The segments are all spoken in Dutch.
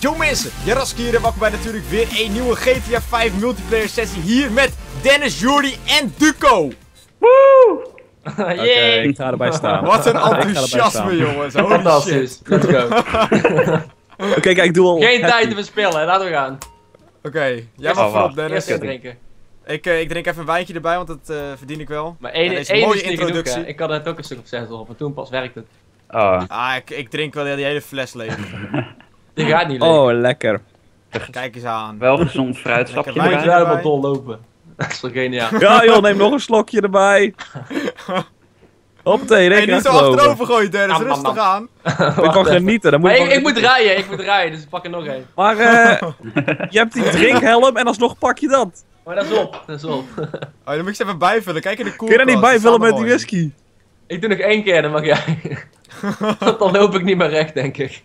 Yo mensen, Yarasky hier en welkom bij natuurlijk weer een nieuwe GTA 5 multiplayer sessie hier met Dennis, Jordy en Duco. Woe! Okay, ik ga erbij staan. Wat een enthousiasme jongens, holy shit. Let's go. Oké, kijk, doe al. Geen tijd te verspillen, laten we gaan. Oké, jij mag voorop Dennis. Ik drink even een wijntje erbij, want dat verdien ik wel. Maar één mooie introductie. Doek, ik had het ook een stuk op 6 op, maar toen pas werkte het. Oh. Ah, ik drink wel die hele fles leeg. Die gaat niet leeg. Oh, lekker. Kijk eens aan. Wel gezond fruitsapje. Je moet wel wat dol lopen. Dat is wel geniaal. Ja joh, neem nog een slokje erbij. Hoppatee, rekening. Niet zo achterover gooien Dennis, rustig aan. Ik kan genieten. Dan moet ik moet rijden, dus ik pak er nog één. Maar je hebt die drinkhelm en alsnog pak je dat. Maar dat is op, dat is op. Oh, dan moet ik ze even bijvullen, kijk in de koelkast. Kun je dat niet bijvullen met die whisky? Ik doe nog één keer, dan mag jij. Dan loop ik niet meer recht, denk ik.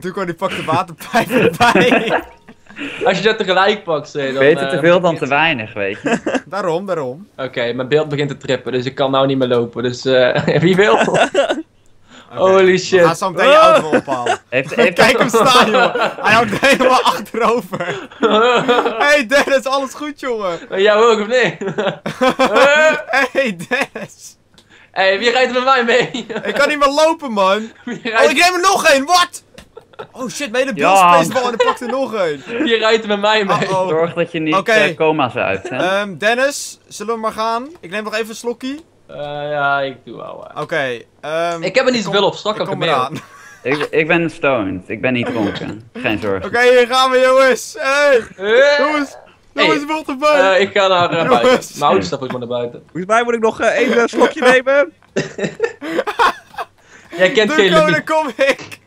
Duco die pakt de waterpijp erbij. Als je dat tegelijk pakt, dan... Beter te veel dan te weinig, weet je. Daarom. Oké, mijn beeld begint te trippen, dus ik kan nou niet meer lopen, dus wie wil? Holy shit. Ga zo meteen je auto ophalen. Kijk hem staan, joh. Hij houdt helemaal achterover. Hey Dennis, alles goed, jongen? Jou ook, of nee? Hey Dennis. Hey, wie rijdt er met mij mee? Ik kan niet meer lopen, man. Oh, ik neem er nog één, wat? Oh shit, mijn hele beeld spacebal en ik pak er nog één. Wie rijdt er met mij mee? Zorg dat je niet coma's uit. Hè? Dennis, zullen we maar gaan? Ik neem nog even een slokkie. Ja, ik doe wel. Oké, ik heb er niet zoveel op, stak op de ik ben stoned, ik ben niet dronken. Geen zorgen. Oké, hier gaan we jongens. Hey, jongens. Jongens, wat erbij. Ik ga naar buiten. Mijn auto stap ik maar naar buiten. Volgens mij moet ik nog even een slokje nemen. Jij kent geen limiet. Dan kom ik.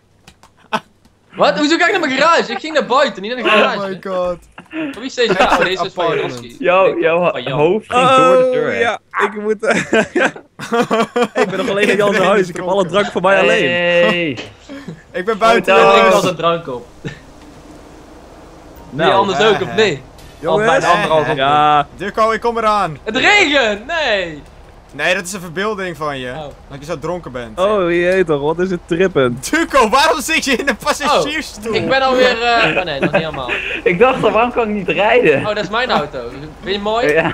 Wat? Hoezo kijk ik naar mijn garage? Ik ging naar buiten, niet naar de garage. Oh my god. Wie is deze? Oh, deze is van Yarasky. Jouw hoofd ging door de deur. Ja, ik moet... ik ben nog alleen in Jan's huis, ik heb alle drank voor mij alleen. Hey. Ik ben buiten. Ik drink wel zijn drank op. Nee, anders ook, of nee? Jongens. Al bijna anderhalf op. Ja. Duco, ik kom eraan. Het regent! Nee! Nee, dat is een verbeelding van je. Dat je zo dronken bent. Oh jee toch, wat is het trippend. Duco, waarom zit je in de passagiersstoel? Ik ben alweer... Oh nee, nog niet helemaal. Ik dacht al, waarom kan ik niet rijden? Oh, dat is mijn auto. Vind je hem mooi? Ja.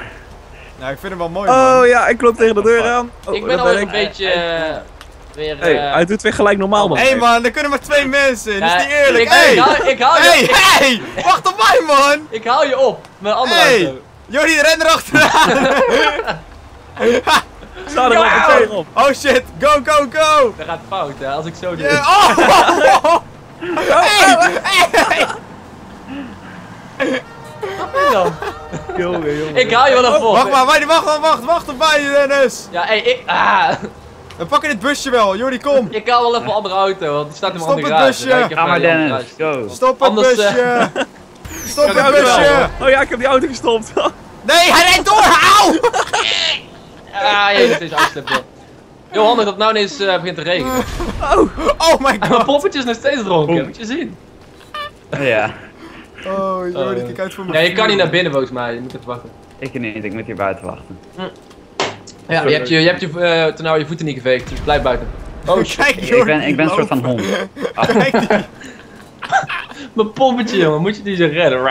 Nou, ik vind hem wel mooi. Oh man. Ja, ik klop tegen de deur aan. Oh, ik ben alweer een beetje... weer, hij doet weer gelijk normaal man. Hé man, er kunnen maar 2 mensen in, dat is niet eerlijk. Ik haal je op. Wacht op mij man! Ik haal je op, mijn andere auto. Jordy, ren erachteraan! Staan er wel meteen op. Oh shit, go! Dat gaat fout hè, als ik zo doe. Oh! Hey! Wat is dan? Jongen. Ik haal je wel op. Wacht op mij Dennis! Ja, we pakken dit busje wel, Jordy kom! Ik haal wel even een andere auto, want die staat in mijn andere garage. Stop het busje! Ga maar Dennis, go! Stop het busje! Stop het busje! Oh ja, ik heb die auto gestopt. Nee, hij rijdt door! Auw! Ah, jezus, deze auto stept op. Heel handig dat het nou ineens begint te regenen. Oh my god! Mijn poppetje is nog steeds dronken, moet je zien. Ja. Oh, Jordy, kijk uit voor me. Nee, je kan niet naar binnen volgens mij, je moet even wachten. Ik niet, ik moet hier buiten wachten. Ja, je hebt je voeten niet geveegd, dus blijf buiten. Oh shit, ik ben een soort van hond. Mijn poppetje jongen, moet je die zo redden?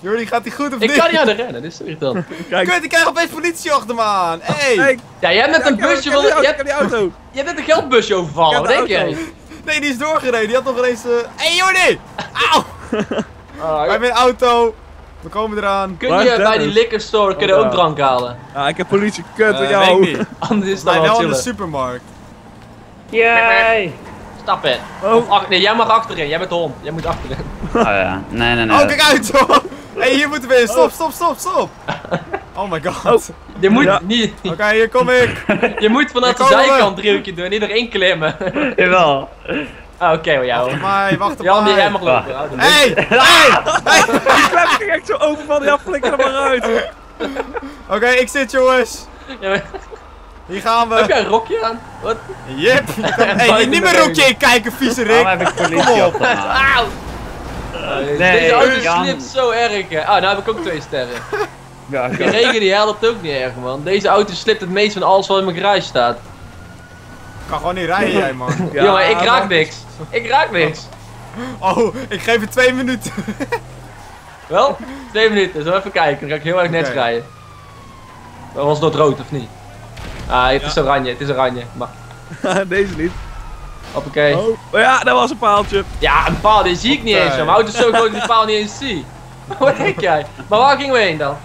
Jordy, gaat die goed of niet? Ik kan niet aan de rennen, dit is irritant. Kut, ik krijg opeens politie achter me aan. Hey. Ja, jij hebt net een busje van... Je hebt die auto. Je hebt net een geldbusje overvallen, wat denk jij? Nee, die is doorgereden, die had nog ineens... Hey Jordy! Auw! Wij hebben een auto. We komen eraan. Kun je bij die liquor store ook drank halen? Ja, ik heb politie kut voor jou. Weet ik niet. Anders is het wel chillen. In de supermarkt. Yay! Stap in. Nee, jij mag achterin. Jij bent de hond. Jij moet achterin. Oh ja. Nee. Oh, kijk uit hoor. Hé, hier moeten we in. Stop. Oh my god. Je moet niet. Oké, hier kom ik. Je moet vanaf de zijkant driehoekje doen. Niet erin klimmen. Jawel. Oké, maar jou. Wacht op mij. Jan, die helemaal lopen. Hey! Die klep ging echt zo open van, ja, flikker er maar uit. Oké, ik zit jongens. Hier gaan we. Heb jij een rokje aan? Wat? Yep. Hey, niet meer rokje in kijken, vieze Rick. Waarom heb ik politie op? Auw! Deze auto slipt zo erg. Nou heb ik ook 2 sterren. Ja, die regen die helpt ook niet erg, man. Deze auto slipt het meest van alles wat in mijn garage staat. Ik kan gewoon niet rijden, jij man. Ja, jongen, ik raak niks. Oh, ik geef het 2 minuten. Wel, 2 minuten. Zo even kijken. Dan ga ik heel erg netjes rijden. Dat was nog rood, of niet? Ah, het is oranje. Het is oranje. Maar... Deze niet. Hoppakee. Oh. Oh ja, dat was een paaltje. Ja, een paal. Die zie ik niet eens. Mijn auto is zo groot dat ik die paal niet eens zie. Wat denk jij? Maar waar gingen we heen dan?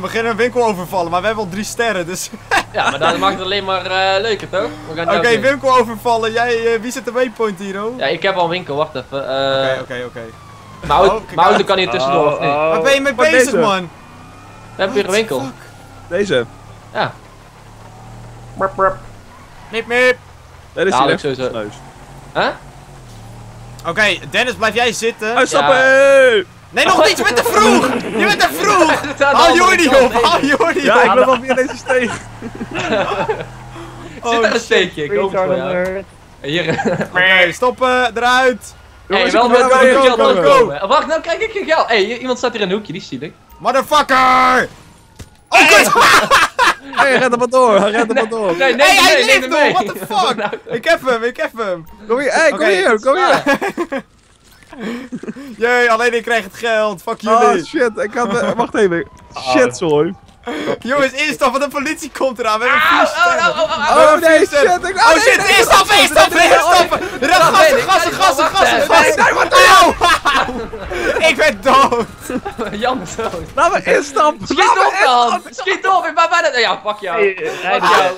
We gingen een winkel overvallen, maar we hebben al 3 sterren, dus... Ja, maar dat maakt het alleen maar leuker, toch? Oké, winkel overvallen. Jij, wie zit de waypoint hier, hoor? Ja, ik heb al een winkel, wacht even. Oké. Mijn auto kan hier tussendoor, of niet? Waar ben je mee bezig, man? We hebben weer een winkel. Fuck? Deze? Ja. Mip, mip. Mip. Dat is hier sowieso. Huh? Oké, Dennis, blijf jij zitten. Uitstappen! Ja. Nee, nog niet! Je bent te vroeg! Je bent te vroeg! Haal Jordy op! Haal Jordy op! Ja, ik ben wel weer deze steeg. Zit daar een steekje? Ik hoop het voor jou. Hier. Stoppen, eruit! Hé, wel met geld aankomen. Wacht, nou kijk ik geen geld. Hé, iemand staat hier in een hoekje, die zie ik. Motherfucker! Oh, kut! Hé, red hem maar door, red hem maar door. Nee, nee, hij leeft nog, what the fuck? Ik heb hem, ik heb hem. Kom hier, hé, kom hier, kom hier. Jee, alleen ik krijg het geld, fuck jullie. Oh shit, ik had... wacht even. Shit, sorry. Jongens, instappen, want de politie komt eraan. We hebben 4 sterren. Oh nee, shit, ik... Oh shit, instappen, instappen, instappen. Gassen, gassen, gassen, gassen, gassen. Ik ben dood. Jan is dood. Laat me instappen. Schiet op dan. Schiet op, ik ben bijna... Ja, pak jou. Ik ben bijna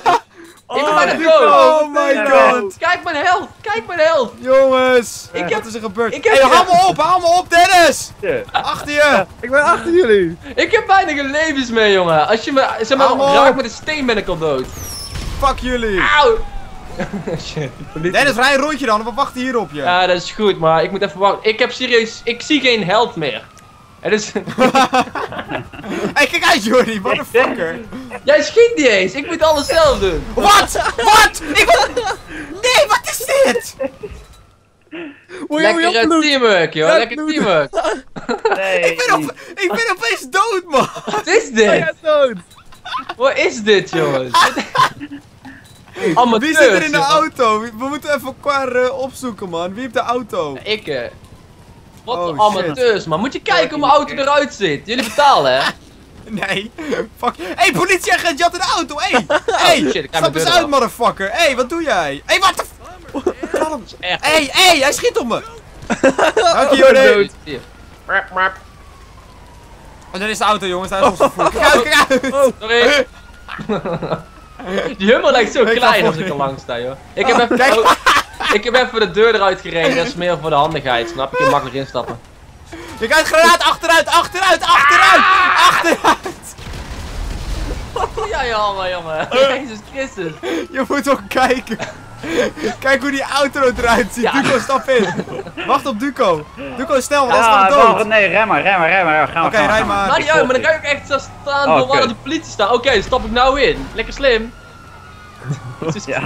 dood. Oh my god. Kijk mijn health, kijk mijn health. Jongens, wat is er gebeurd? Hé, haal me op Dennis. Achter je. Ik ben achter jullie. Ik heb bijna geen levens meer, jongen. Als je me, zeg maar, raakt met een steen ben ik al dood. Fuck jullie. Auw. Shit, Dennis, rij een rondje dan, we wachten hier op je. Ja, dat is goed, maar ik moet even wachten. Ik heb serieus, ik zie geen health meer. Het is... Hey, kijk uit Jordy, motherfucker. Jij schiet niet eens, ik moet alles zelf doen. Wat? Wat? Nee, wat is dit? Lekker teamwork, joh. Lekker teamwork. Nee. Ik ben opeens dood, man. Wat is dit? Wat is dit, jongens? Wie zit er in de auto? We moeten even elkaar opzoeken, man. Wie heeft de auto? Ik. Wat een amateurs, man. Moet je kijken hoe mijn auto eruit zit. Jullie betalen, hè? Nee. Fuck. Hé, politieagent, je had een auto. Hé. Hé, stap eens uit, motherfucker. Hé, wat doe jij? Hé, wat de f... Hé, hij schiet op me. Dank je, Jordy. En dan is de auto, jongens. Hij is ons gevoerd. Kijk uit. Sorry. Die hummer lijkt zo klein als ik er langs sta, joh. Ik heb even... Ik heb even de deur eruit gereden, dat is meer voor de handigheid, snap je? Je mag erin stappen. Je kijkt granaat achteruit, achteruit, achteruit, achteruit! Ja, jongen, jongen. Jezus Christus. Je moet wel kijken. Kijk hoe die auto eruit ziet. Ja. Duco, stap in. Wacht op Duco. Duco, snel, want anders gaan we dood. Nee, rem maar, rem maar, rem maar. Oké, rij maar. Maar niet uit, maar dan kan ik echt zo staan door waar de politie staat. Oké, stap ik nou in. Lekker slim. Ja,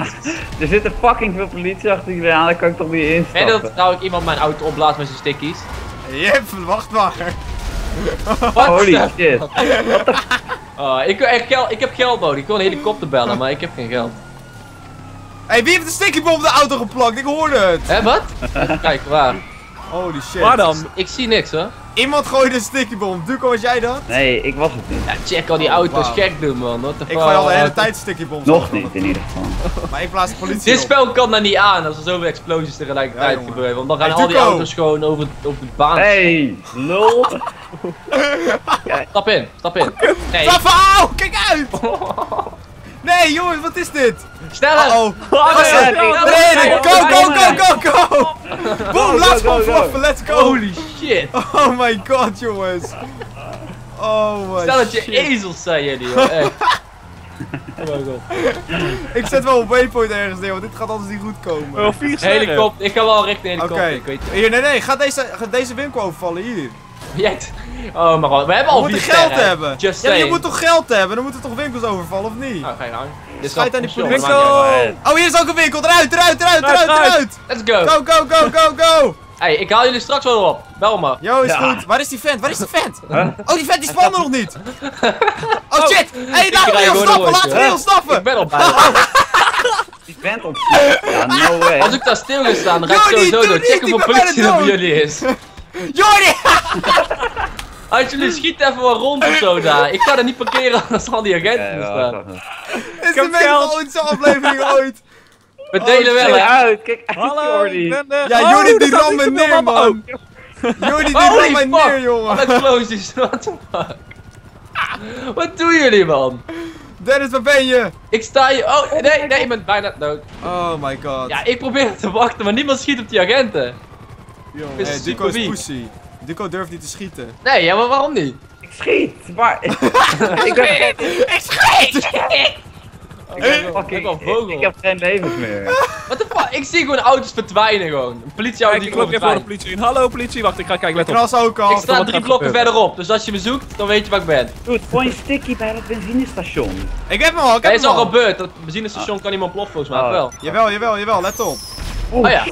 er zitten fucking veel politie achter jullie aan, daar kan ik toch niet in. En dat trouwens iemand mijn auto opblaast met zijn stickies. Jep, wacht maar. Holy shit. Ik heb geld nodig, ik wil een helikopter bellen, maar ik heb geen geld. Hé, wie heeft de stickiebom op de auto geplakt? Ik hoorde het. Hé, wat? Kijk, waar? Holy shit. Waar dan? Ik zie niks, hoor. Iemand gooide een stickiebom. Duco, was jij dat? Nee, ik was het niet. Ja, check al die auto's gek doen, man. What the fuck? Ik gooi al de hele tijd stickieboms. Nog niet, in ieder geval. Maar ik plaats de politie op. Dit spel kan daar niet aan als er zoveel explosies tegelijkertijd gebeuren. Want dan gaan al die auto's gewoon over op de baan. Hey, lul. Stap in, stap in. Nee. Stap uit, kijk uit! Nee, jongens, wat is dit? Sneller! Go, go, go, go, go! Boom, laatst van vloffen, let's go! Holy shit! Oh my god, jongens! Oh my god! Stel dat je ezels zijn jullie, joh, echt. Oh my god. Ik zet wel een waypoint ergens neer, want dit gaat anders niet goed komen. Oh, 4 sterren. Helikopter, ik ga wel richting helikopter, ik weet het. Hier, nee, nee, ga deze winkel overvallen, hier. Oh maar god, we hebben al 4 sterren. Geld hebben. Ja, je moet toch geld hebben, dan moeten we toch winkels overvallen of niet? Nou, geen gang. Schijt aan die politie. Oh, hier is ook een winkel, eruit, eruit, eruit, eruit, eruit. Let's go. Go, go, go, go, go. Hey, ik haal jullie straks wel op. Bel me. Yo, is goed. Waar is die vent? Waar is die vent? Oh, die vent die spannen nog niet. Oh shit. Hé, laten we ontsnappen, laten we ontsnappen. Ik ben op. vent op. Ja, no way. Als ik daar stil ga staan, dan ga ik sowieso door. Check hoeveel politie er bij jullie is. Jordy! Als jullie schieten even wat rond of zo daar. Ik ga er niet parkeren als er al die agenten staan. Dit is de meest chaotische aflevering ooit. We delen wel uit. Kijk uit, Jordy. Ja, Jordy die ram me neer, man. Jordy die ram me neer, jongen. Wat close, what the fuck. Wat doen jullie, man? Dennis, waar ben je? Ik sta hier. Oh, nee, je bent bijna dood. Oh my god. Ja, ik probeer te wachten, maar niemand schiet op die agenten. Jongen, hey, Duco is pussy. Duco durft niet te schieten. Nee, ja, maar waarom niet? Ik schiet, maar... Ik schiet! Ik heb geen levens meer. Wat de fuck? Ik zie gewoon auto's verdwijnen gewoon. Een politieauto die klopt voor de politie in. Hallo politie, wacht, ik ga kijken, let op. Kras ook al. Ik sta 3 blokken verderop, dus als je me zoekt, dan weet je waar ik ben. Doe het een stickie bij dat benzinestation. Ik heb hem al, ik heb hem al. Dat is al gebeurd, dat benzinestation kan iemand ploffen volgens mij, wel. Jawel, let op. Oh ja.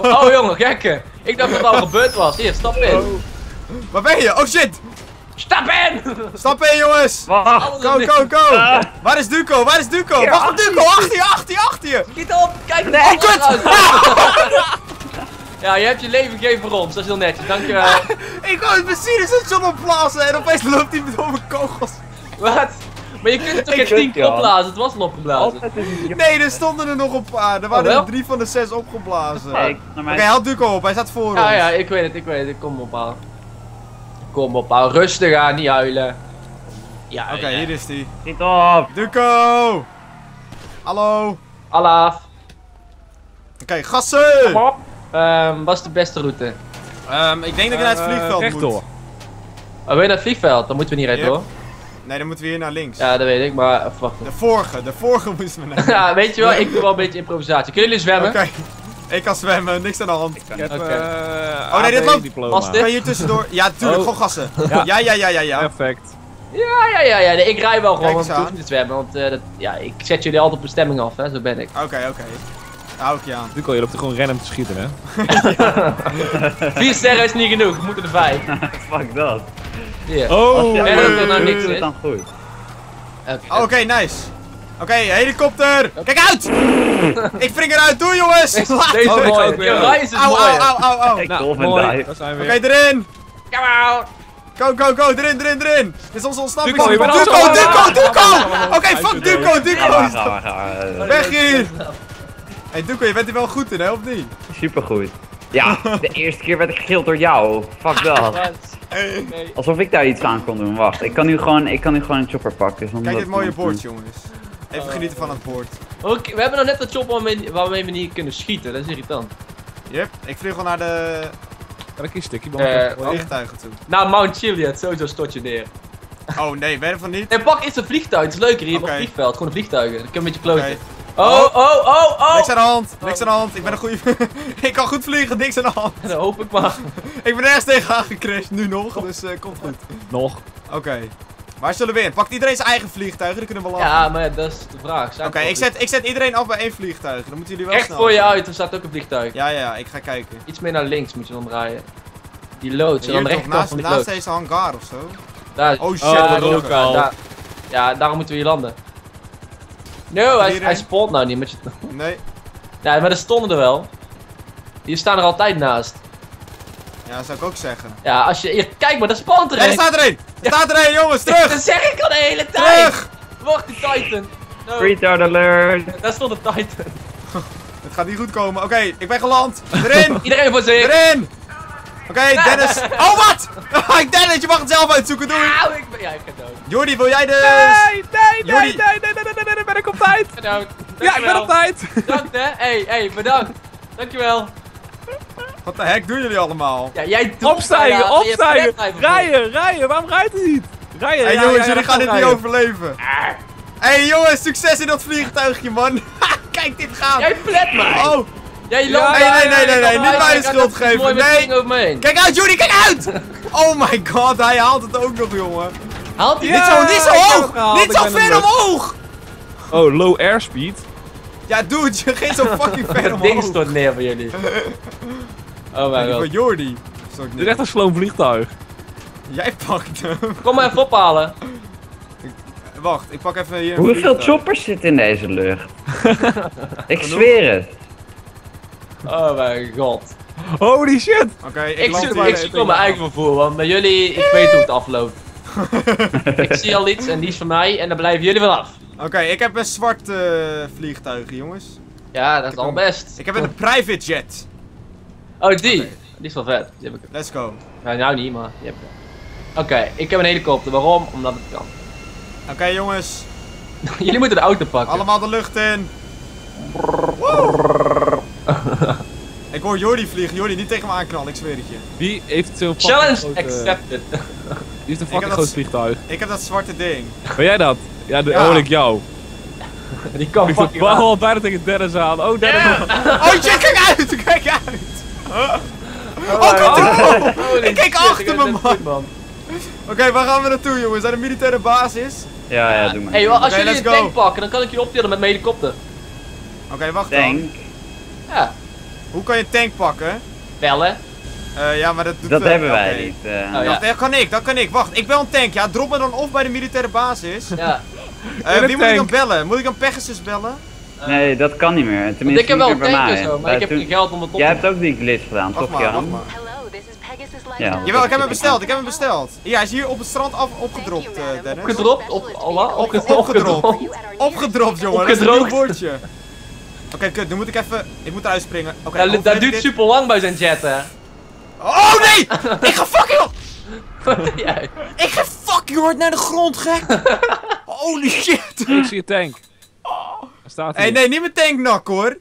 Oh jongen, gekke. Ik dacht dat het al gebeurd was. Hier, stap in. Waar ben je? Oh shit! Stap in! Stap in, jongens! Wacht. Go! Waar is Duco? Hier, wacht op Duco! Achter je! Schiet op! Kijk! Nee, oh, kut! Ja, je hebt je leven gegeven voor ons. Dat is heel netjes. Dankjewel. Ik wou het benzinestation opblazen en opeens loopt hij door mijn kogels. Wat? Maar je kunt het toch geen 10 keer opblazen? Het was al opgeblazen. Nee, er stonden er nog een paar. Er waren er 3 van de 6 opgeblazen. Oké, haal Duco op. Hij staat voor ons. Ja, ik weet het. Ik kom hem ophalen. Kom op, hou rustig aan, niet huilen. Ja, oké, hier is die. Schiet op! Duco! Hallo! Alaaf! Oké, gassen! Kom op! Wat is de beste route? Ik denk dat ik naar het vliegveld moet. Oh, wil je naar het vliegveld? Dan moeten we niet recht hoor. Nee, dan moeten we hier naar links. Ja, dat weet ik, maar even wachten. De vorige moesten we naar links. Ja, weet je wel, ik doe wel een beetje improvisatie. Kunnen jullie zwemmen? Oké. Ik kan zwemmen, niks aan de hand. Oh nee, dit loopt. Kan hier tussendoor? Ja, tuurlijk, gewoon gassen. Ja. Perfect. Ja. Nee, ik rij wel gewoon, want ik hoef niet te zwemmen. Want ja, ik zet jullie altijd op bestemming af, hè, zo ben ik. Oké. Daar hou ik je aan. Nu kan je op de gewoon rennen om te schieten, hè? 4 sterren is niet genoeg, we moeten er 5. Fuck dat. Oh, er nou niks is. Oké, nice. Oké, helikopter! Kijk uit! Ik spring eruit, doei jongens! Deze is mooi, de rij is mooi. Oké, erin! Come out! Go, erin! Dit is onze ontsnapping! Duco! Oké, fuck Duco! Weg hier! Hé Duco, je bent er wel goed in, hè, of niet? Supergoed. Ja, de eerste keer werd ik gegild door jou. Fuck dat. Alsof ik daar iets aan kon doen, wacht. Ik kan nu gewoon een chopper pakken. Kijk dit mooie bord, jongens. Even genieten van het boord. Okay, we hebben nog net dat chopper waarmee we niet kunnen schieten, dat is irritant. Yep, ik vlieg wel naar de... Kan ik hier stukje vliegtuigen toe? Naar Mount Chiliad, sowieso stort je neer. Oh nee, ben je van niet? Nee, pak eerst een vliegtuig, het is leuker hier, een vliegveld, gewoon een vliegtuigen. Dan kun je een beetje kloten. Oh! Niks aan de hand, ik ben een goede... Ik kan goed vliegen, niks aan de hand. Dat hoop ik maar. Ik ben ergens tegenaan gecrashed, nu nog, dus komt goed. Nog. Oké. Waar zullen we in? Pakt iedereen zijn eigen vliegtuigen, dan kunnen we lachen. Ja, maar dat is de vraag. Oké, ik zet iedereen af bij 1 vliegtuig. Dan moeten jullie wel snel. Echt voor je uit, er staat ook een vliegtuig. Ja, ik ga kijken. Iets meer naar links moet je dan draaien. Die loods, en dan rechtop van die loods. Naast deze hangar ofzo. Oh shit, dat is ook al. Ja, daarom moeten we hier landen. No, hij spawnt nou niet met je... Nee. Ja, maar er stonden er wel. Die staan er altijd naast. Ja, dat zou ik ook zeggen. Ja, als je... Hier, kijk maar, daar spant er een! Nee, daar staat er een! Daar staat er een, jongens! Terug! Dat zeg ik al de hele tijd! Terug! Wacht, die Titan! No. Retard alert! Daar stond een Titan. Het gaat niet goed komen. Oké, ik ben geland! Erin! Iedereen voor zich! Erin! Oké, Dennis... Oh, wat! Dennis, je mag het zelf uitzoeken, doei! Ja, ik ben dood. Jordy, wil jij de... Nee, ben ik op tijd! Bedankt. Ja, ik ben op tijd! Bedankt, hè! Hey, bedankt! Dankjewel! Wat de heck doen jullie allemaal? Ja, jij doet opstijgen! Rijden! Waarom rijdt hij niet? Rijden! Hey jongens, jullie gaan dit niet overleven! Hey jongens, succes in dat vliegtuigje, man! Kijk dit gaan! Jij flat mij! Oh! Jij loopt nee, niet mij de schuld geven! Nee! Kijk uit, Jordy, kijk uit! Oh my god, hij haalt het ook nog, jongen! Haalt hij niet zo hoog! Niet zo ver omhoog! Oh, low airspeed? Ja, dude, je ging zo fucking ver omhoog. Ding stort neer van jullie. Oh mijn god. Jordy. Dit is echt een sloom vliegtuig. Jij pakt hem. Kom maar even ophalen. wacht, ik pak even hier... Hoeveel choppers zitten in deze lucht? Ik zweer het. Oh mijn god. Holy shit! Okay, ik speel mijn eigen vervoer, want met jullie, ik weet hoe het afloopt. Ik zie al iets en die is van mij en daar blijven jullie vanaf. Oké, ik heb een zwart vliegtuig, jongens. Ja, dat is al best. Ik heb een private jet. Oh, die? Okay. Die is wel vet. Die heb ik. Let's go. Nou, nou niet, maar die heb ik. Oké, ik heb een helikopter. Waarom? Omdat het kan. Oké, jongens. Jullie moeten de auto pakken. Allemaal de lucht in. Ik hoor Jordy vliegen. Jordy, niet tegen me aanknallen, ik zweer het je. Wie heeft zo'n fucking challenge grote... accepted. Die heeft een fucking groot vliegtuig. Ik heb dat zwarte ding. Ben jij dat? Ja, dat hoor ik jou. Die kan fucking ik wou al bijna tegen Dennis aan. Oh, Dennis. Yeah. Oh shit, kijk uit! Kijk uit! Oh, ik kijk achter me, man. Oké, waar gaan we naartoe, jongens? Naar de militaire basis? Ja, ja, doe maar. Hey, als jullie een tank pakken, dan kan ik je optillen met mijn helikopter. Oké, wacht dan. Ja. Hoe kan je een tank pakken? Bellen. Ja, maar dat doet... Dat hebben wij niet. Oh, ja. dat kan ik. Wacht, ik bel een tank. Ja, drop me dan op bij de militaire basis. Ja. Wie moet ik dan bellen? Moet ik dan Pegasus bellen? Nee, dat kan niet meer. Tenminste, ik heb wel een tank en zo, maar ik heb geen geld om het op te... Jij hebt ook die glitch gedaan, toch, Jan? Ja, jawel, ik heb hem besteld, Ja, hij is hier op het strand opgedropt, Dennis. Opgedropt? Opgedropt, jongen. Dat is een nieuw woordje. Oké, kut, nu moet ik even... Ik moet eruit springen. Ja, dat duurt super lang bij zijn jet, hè. Oh, nee! Ik ga fucking... Wat doe jij? Ik ga fucking hard naar de grond, gek! Holy shit! Ik zie je tank. Staat hey, nee, niet mijn tank nak, hoor.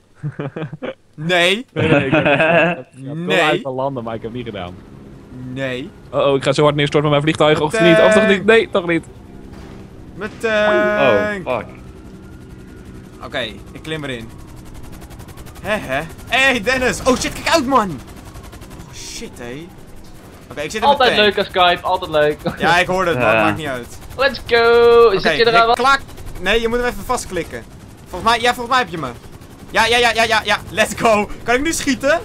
Nee. Nee, ik heb uit van landen, maar ik heb het niet gedaan. Nee. Oh, ik ga zo hard neerstorten met mijn vliegtuig. Of niet, of toch niet? Nee, toch niet. Mijn tank. Oh, fuck. Oké, ik klim erin. Hé. Hey, Dennis. Oh shit, kijk uit, man. Oh shit, hé. Oké, ik zit in mijn tank. Altijd leuk aan Skype, altijd leuk. Ja, ik hoorde het, maar maakt niet uit. Let's go. Zit je er al wat? Nee, je moet hem even vastklikken. Volgens mij, volgens mij heb je me. Ja, let's go. Kan ik nu schieten?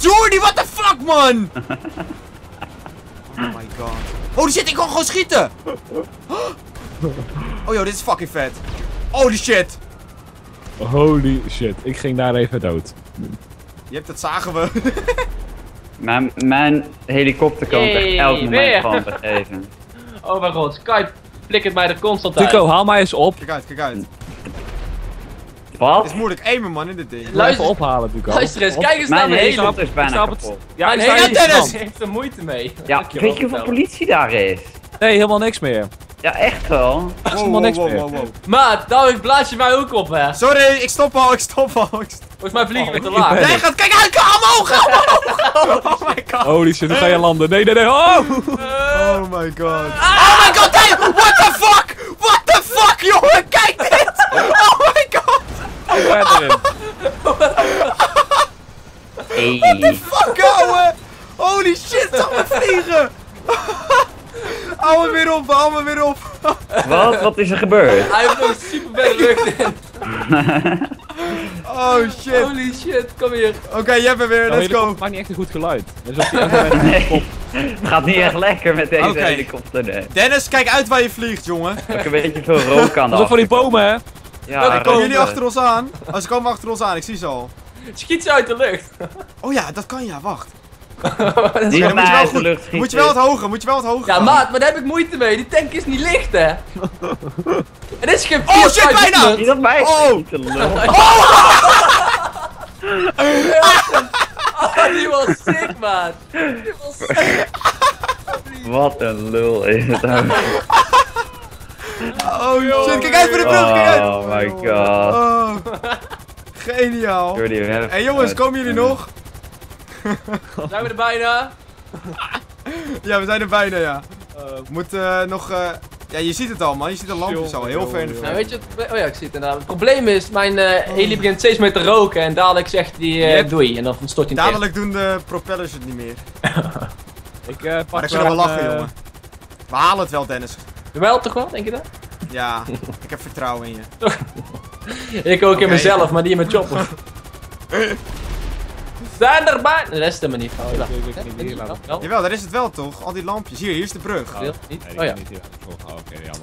Jordy, what the fuck, man? Oh my god. Oh shit, ik kan gewoon schieten. Oh joh, dit is fucking vet. Holy shit. Holy shit, ik ging daar even dood. Je hebt het, zagen we. mijn helikopter kan echt elk moment van begeven. Oh mijn god, Skype. Flikkert mij er constant uit. Duco, haal mij eens op. Kijk uit, kijk uit. Wat? Het is moeilijk aimen, man, in dit ding. Luister, ophalen, Duco. Luister eens, kijk eens naar mijn hele is bijna kapot. Ja, mijn hele Dennis heeft er moeite mee. Ja, weet je hoeveel politie daar is? Nee, helemaal niks meer. Ja, echt wel. Helemaal niks meer. Maat, nou blaas je mij ook op, hè. Sorry, ik stop al, Volgens mij vliegen we te laag. Nee, gaat, kijk uit, omhoog. Oh my god. Holy shit, dan ga je landen. Nee. Oh my god. Oh my god, hey, what the fuck? What the fuck, jongen, kijk dit. Oh my god. Ik ben erin. What the fuck, ouwe. Holy shit, zag me vliegen. Hou me weer op, Wat? Wat is er gebeurd? Hij heeft nog super bad lucht in. Oh shit. Holy shit, kom hier. Oké, jij bent weer, let's go. Het maakt niet echt een goed geluid. Het gaat niet echt lekker met deze helikopter. Nee. Dennis, kijk uit waar je vliegt, jongen. Ik een beetje veel rook aan de Alsof van die bomen, hè? Ja, komen jullie achter ons aan? Oh, ze komen achter ons aan, ik zie ze al. Schiet ze uit de lucht. Oh ja, dat kan ja, wacht. Die moet je wel goed, moet je wel wat hoger. Ja, maat, maar daar heb ik moeite mee. Die tank is niet licht, hè. En dit is geen... Oh shit, bijna! Niet op mij. Oh, die was sick, maat. Wat een lul is het nou. Oh shit, kijk uit voor de brug, kijk uit. Oh my god. Oh. Geniaal. En hey, jongens, komen jullie nog? Zijn we er bijna? Ja, we zijn er bijna, ja. Moet nog... Ja, je ziet het al, man. Je ziet de lampjes al heel ver in de verte. Weet je wat... Oh ja, ik zie het inderdaad. Het probleem is, mijn heli begint steeds meer te roken en dadelijk zegt die doei. En dan stort hij dadelijk doen de propellers het niet meer. Maar dan kunnen we lachen, jongen. We halen het wel, Dennis. Wel, toch wel, denk je dat? Ja, ik heb vertrouwen in je. Ik ook in mezelf, maar niet in mijn chopper. verder bij. De rest hem niet. Jawel, daar is het wel toch? Al die lampjes. Hier, hier is de brug.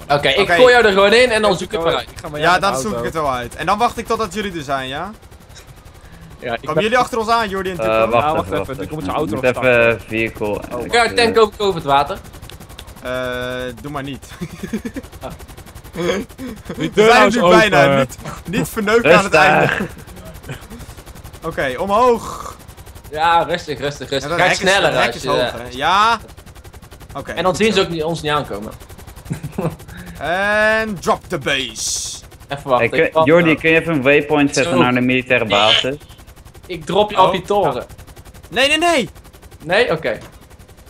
Oké, ik gooi jou er gewoon in en dan zoek ik het maar uit. Ja, dan zoek ik het wel uit. En dan wacht ik totdat jullie er zijn, ja? Ja, komen jullie achter ons aan, Jordy en Duco? Wacht even, Duco moet zijn auto opstaan. Even vehicle. Ja, ik tank ook over het water. Doe maar niet. We zijn nu bijna, niet verneukt aan het einde. Oké, omhoog. Ja, rustig. Kijk sneller uit. Ja. Oké. En dan zien ze ook niet, ons niet aankomen. En drop the base. Even wachten. Hey, Jordy, kun je even een waypoint zetten naar de militaire basis? Nee. Ik drop je op die toren. Nee. Nee? Oké.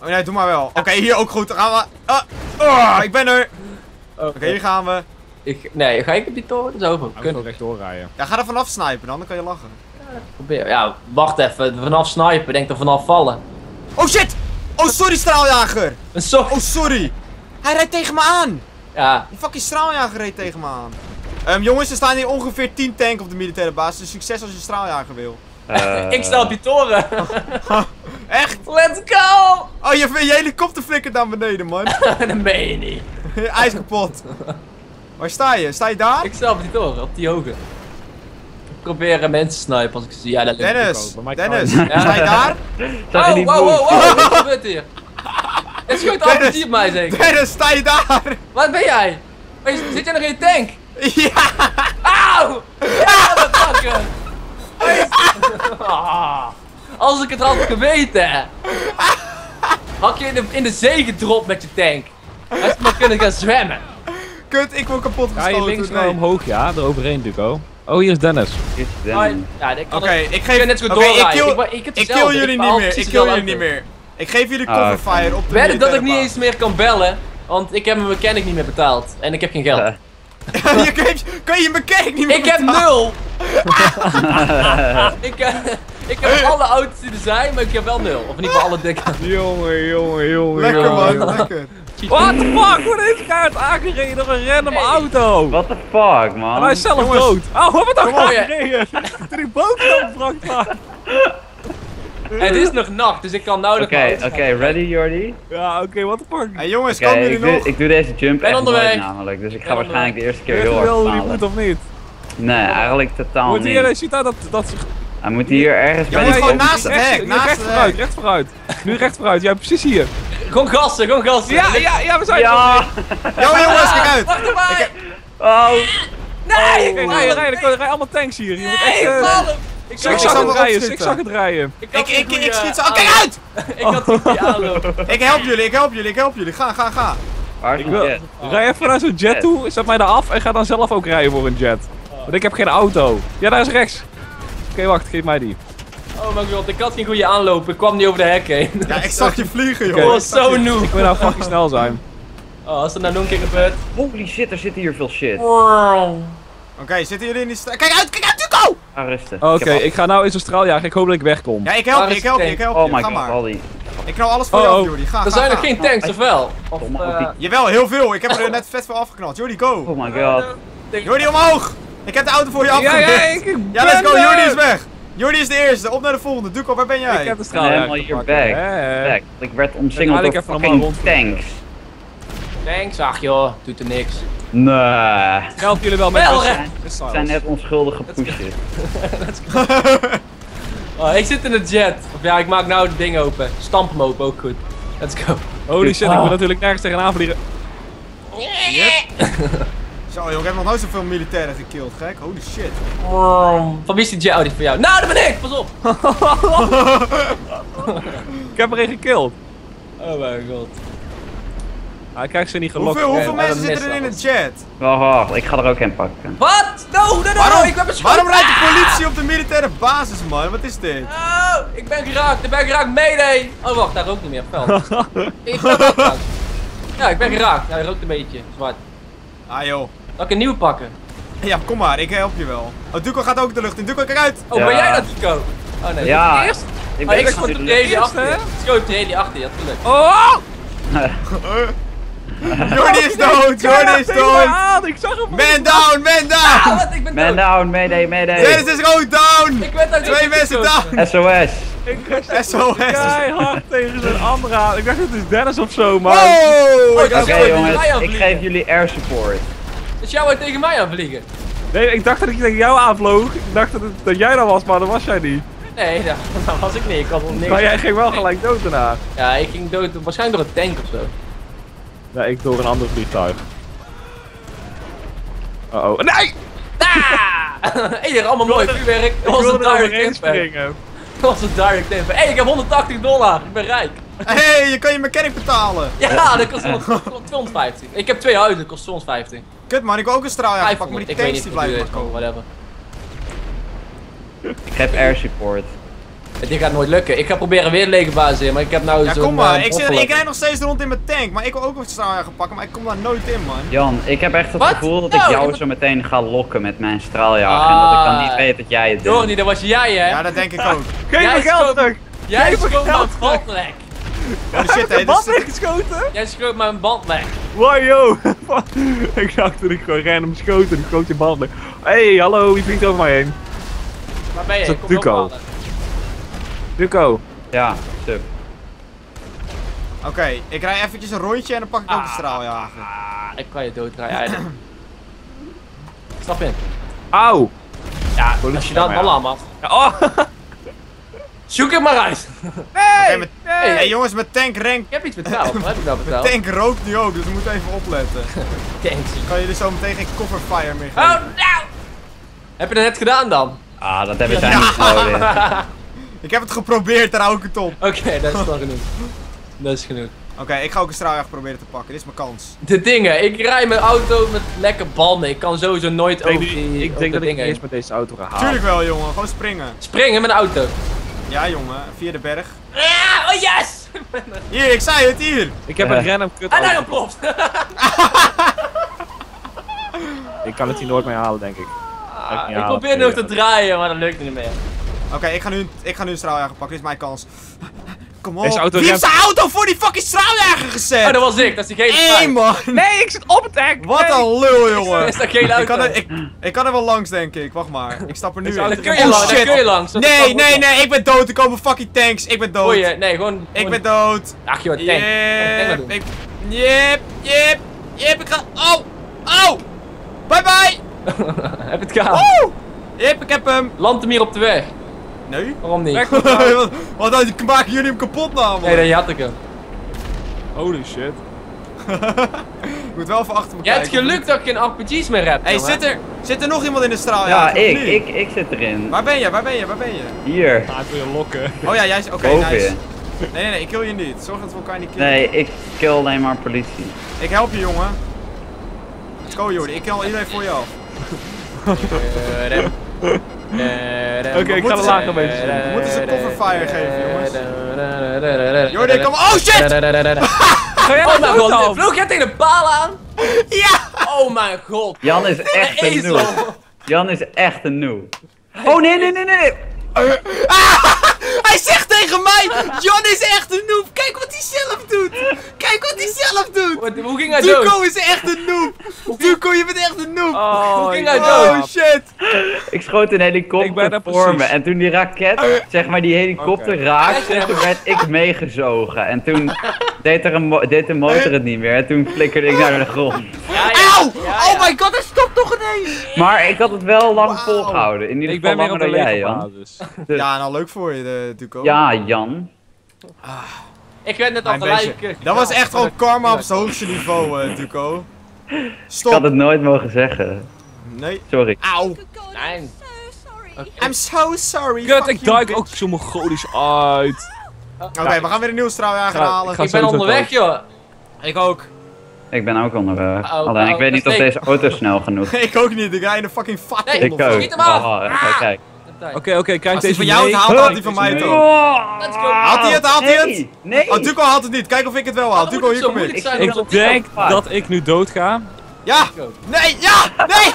Oh nee, doe maar wel. Oké, hier ook goed. Gaan we. Ik ben er. Oké, hier gaan we. Nee, ga ik op die toren? Zo over. We kunnen rechtdoor rijden. Ja, ga er vanaf snipen, dan kan je lachen. Ja, probeer. Ja, wacht even. Vanaf snipen, denk er vanaf vallen. Oh shit! Oh sorry, straaljager! Oh sorry! Hij rijdt tegen me aan! Ja. Die fucking straaljager reed tegen me aan. Jongens, er staan hier ongeveer 10 tanks op de militaire basis. Dus succes als je straaljager wil. Ik sta op die toren. Echt? Let's go! Oh, je helikopter flikkert naar beneden, man. Dat ben je niet. Hij is kapot. Waar sta je? Sta je daar? Ik sta op die toren, op die hoge. Ik probeer mensen te snipen als ik zie. Ja, dat lukt. Dennis, ja. Sta je daar? Wow, wat gebeurt hier? Het schiet altijd op mij, zeker. Dennis, sta je daar? Wat ben jij? Zit jij nog in je tank? Ja! Auw! Ja, dat pakken! Als ik het had geweten! Had je in de zee gedropt met je tank? Had je maar kunnen gaan zwemmen? Kut, ik word kapot gestoten. Ga je links naar omhoog, ja? Eroverheen, Duco. Oh, hier is Dennis. Ik kill jullie niet meer. Ik geef jullie coverfire op de midden. Ik weet dat ik niet eens meer kan bellen, want ik heb mijn mechanic niet meer betaald. En ik heb geen geld. Kun je mechanic niet meer betalen? Ik heb 0! Ik heb alle auto's die er zijn, maar ik heb wel 0. Of niet voor alle dikke. Jongen. Lekker man, lekker. What the fuck? Hoe heeft kaart aangereden door een random auto? What the fuck, man? En hij is zelf dood. Oh, wat een aangereden? Drie boten vrachtwagen. Het is nog nacht, dus ik kan nou de Oké, ready, Jordy? Ja, oké, what the fuck? Hey, jongens, komen jullie nog? Ik doe deze jump echt nooit namelijk, dus ik ga waarschijnlijk de eerste keer heel hard falen. Jullie moet of niet? Nee, eigenlijk totaal niet. Je ziet daar dat ze... Hij moet hier ergens bij die gewoon naast het hek, recht vooruit. Nu recht vooruit, jij precies hier. Gewoon gassen. Ja, we zijn jongens, kijk uit. Wacht erbij. Nee, ik rij allemaal tanks hier. Nee, ik zag het rijden. Ik schiet ze. Kijk uit! Ik had die aanloop. Ik help jullie. Ga. Rij even naar zo'n jet toe, zet mij daar af en ga dan zelf ook rijden voor een jet. Want ik heb geen auto. Ja, daar is rechts. Oké, wacht, geef mij die. Oh mijn god, ik had geen goede aanloop, ik kwam niet over de hek heen. Ja, ik zag je vliegen, joh. Dat was zo noob. Ik wil nou fucking snel zijn. Oh, als dat nou nog een keer gebeurt. Holy shit, er zit hier veel shit. Wow. Oké, zitten jullie in die straat? Kijk uit, Duco! Rustig. Oké, ik ga nou in zo'n straaljager, ik hoop dat ik wegkom. Ja, ik help je. Oh my god, Aldi. Ik knal alles voor jou, Jordy. Ga. Er zijn nog geen tanks, of wel? Jawel, heel veel. Ik heb er net vet veel afgeknald. Jordy, go! Oh my god. Jordy, omhoog! Ik heb de auto voor je afgeknald. Ja, let's go, Jordy is weg! Jordy is de eerste, op naar de volgende. Duco, waar ben jij? Ik heb de straal helemaal hier back. Ik werd omsingeld door fucking tanks. Tanks? Ach joh, doet er niks. Nee. Help jullie wel met het zijn net onschuldige poesjes. Oh, ik zit in de jet. Of ja, ik maak nou het ding open. Stamp hem open, ook goed. Let's go. Holy shit, ik wil natuurlijk nergens tegenaan vliegen. Zo joh, ik heb nog nooit zoveel militairen gekillt, gek. Holy shit. Van wie is die jet? Oh, die van jou. Nou, dat ben ik! Pas op! Ik heb er een gekillt. Oh mijn god. Hij krijgt ze niet gelokt. Hoeveel mensen zitten er in de chat? Ik ga er ook een pakken. Wat? No, waarom rijdt de politie op de militaire basis, man? Wat is dit? Oh, ik ben geraakt, mayday! Oh wacht, daar rookt niet meer, fel. Ik ben geraakt. Hij rookt een beetje, zwart. Ah joh. Zal ik een nieuwe pakken? Ja, kom maar, ik help je wel. Oh, Duco gaat ook de lucht in. Duco, kijk uit! Oh, ben jij dat, Duco? Oh nee, ja. Eerst? Ik ben eerst. Ik schoot de heli achter je, natuurlijk. Oh! Jordy is dood, Jordy is dood! Ik zag hem! Man down! Mayday! Dennis is ook down! 2 mensen down! SOS! Ik rest keihard tegen zo'n andere aan. Ik dacht dat het is Dennis of zo, man. Wow! Oké, jongens, ik geef jullie air support. Dat jij wou tegen mij aanvliegen? Nee, ik dacht dat ik tegen jou aanvloog. Ik dacht dat jij dat was, maar dat was jij niet. Nee, dat was ik niet. Ik had nog niks. Maar jij ging wel gelijk dood daarna. Ja, ik ging dood waarschijnlijk door een tank of zo. Nee, ik door een ander vliegtuig. Oh. Nee! Hé, dat allemaal mooi vuurwerk. Dat was een direct impact. Dat was een direct impact. Hé, ik heb $180. Ik ben rijk. Hé, je kan je mechanic betalen. Ja, dat kost 250. Ik heb twee huizen, dat kost 250. Kut man, ik wil ook een straaljager pakken, maar die tanks die blijven maar komen. Whatever. Ik heb air support. Dit gaat nooit lukken. Ik ga proberen weer de lege basis in, maar ik heb nou zo'n... Ja, kom maar. Ik rijd nog steeds rond in mijn tank, maar ik wil ook nog straaljager pakken, maar ik kom daar nooit in, man. Jan, ik heb echt het gevoel dat ik jou zo meteen ga lokken met mijn straaljager en dat ik dan niet weet dat jij het doet. Jordy, dat was jij, hè? Ja, dat denk ik ook. Geef me geld terug! Jij schoot mijn band lek. Oh shit, hé. Wat heb je geschoten? Jij schoot mijn band lek. Wow, yo. Ik dacht dat ik gewoon random schoot en ik schoot je band lek. Hé, hallo, wie vliegt over mij heen? Waar ben je? Is dat Duco? Duco. Ja, sub. Oké, ik rij eventjes een rondje en dan pak ik ook de straaljager. Ik kan je doodrijden. Stap in. Auw. Ja, als je dat wel aan mag. Oh. Zoek het maar uit. Nee. Hey jongens, mijn tank rank... Ik heb iets betaald, wat heb ik nou betaald? Mijn tank rookt nu ook, dus we moeten even opletten. Tanks. Kan je dus zo meteen geen coverfire meer geven. Oh, nou! Heb je dat net gedaan dan? Ah, dat heb ik eigenlijk niet nodig. Ik heb het geprobeerd, daar hou ik het op. Oké, dat is wel genoeg. Dat is genoeg. Oké, ik ga ook een straaljager proberen te pakken. Dit is mijn kans. De dingen. Ik rij mijn auto met lekker banden. Ik kan sowieso nooit over die... Ik denk dat ik eerst met deze auto ga halen. Tuurlijk wel, jongen. Gewoon springen. Springen met een auto. Ja, jongen. Via de berg. Oh, yes! Hier, ik zei het. Hier. Ik heb een random kut. En dan ploft. Ik kan het hier nooit mee halen, denk ik. Ik probeer nog te draaien, maar dat lukt niet meer. Oké, ik ga nu een straaljager pakken, dit is mijn kans. Kom op. Wie heeft zijn auto voor die fucking straaljager gezet? Oh, dat was ik, dat is die gele auto. Nee, man. Nee, ik zit op het hek. Wat een lul, jongen. Is dat gele auto? Ik kan er wel langs, denk ik. Wacht maar. Ik stap er nu in. Dan kun je langs, dan kun je langs. Nee, nee, nee, ik ben dood. Er komen fucking tanks. Ik ben dood. Goeie, nee, gewoon... Ik ben dood. Ach, joh, tank. Jep, ik ga... Oh, oh. Bye, bye. Heb het gehaald? Oh. Jep, ik heb hem. Land hem hier op de weg. Nee? Waarom niet? Want dan maken jullie hem kapot nou, man. Nee, dan had ik hem. Holy shit. Ik moet wel even achter me kijken. Jij hebt geluk dat ik geen RPG's meer heb. Hé, zit er nog iemand in de straal? Ja, ik zit erin. Waar ben je? Waar ben je? Hier. Ah, ik wil je lokken. Oh ja, jij is... Oké, nice. Nee, nee, nee, ik kill je niet. Zorg dat we elkaar niet killen. Nee, ik kill alleen maar politie. Ik help je, jongen. Let's go, Jordy. Ik kill iedereen voor jou. Oké, ik ga de lager mee. We moeten ze coverfire geven, jongens. Jordy, kom. Oh shit! Oh mijn god, vloog jij tegen de paal aan? Ja! Oh mijn god. Jan is echt een noob. Jan is echt een noob. Oh nee, nee, nee, nee. Hij zegt tegen mij, Jan is echt een noob. Kijk wat hij zelf doet. Hoe ging hij dood? Duco is echt een noob. Duco, je bent echt een noob. Hoe ging hij dood? Oh shit. Ik schoot een helikopter voor me en toen die raket, zeg maar die helikopter raakte, en toen werd ik meegezogen. En toen deed de motor het niet meer en toen flikkerde ik naar de grond. Auw! Oh my god, hij stopt toch ineens! Maar ik had het wel lang volgehouden. In ieder geval langer dan jij, Jan. Ja, nou leuk voor je, Duco. Ja, Jan. Ik werd net al gelijk. Dat was echt gewoon karma op zijn hoogste niveau, Duco. Stop. Ik had het nooit mogen zeggen. Nee. Sorry. Auw. Nee. I'm so sorry. Kut, ik duik ook zo mongolisch uit. Oké, we gaan weer een nieuwe straaljager halen. Ik ben onderweg, joh. Ik ook. Ik ben ook onderweg. Alleen ik weet niet of deze auto snel genoeg is. Ik ook niet, ik rij in de fucking vakken. Nee, ik ook. Schiet hem af! Oké, kijk deze van jou het haalt, haalt hij van mij het ook. Haalt hij het, haalt hij het? Nee! Oh, Duco haalt het niet, kijk of ik het wel haal. Duco, hier kom ik. Ik denk dat ik nu dood ga. Ja! Nee! Ja! Nee!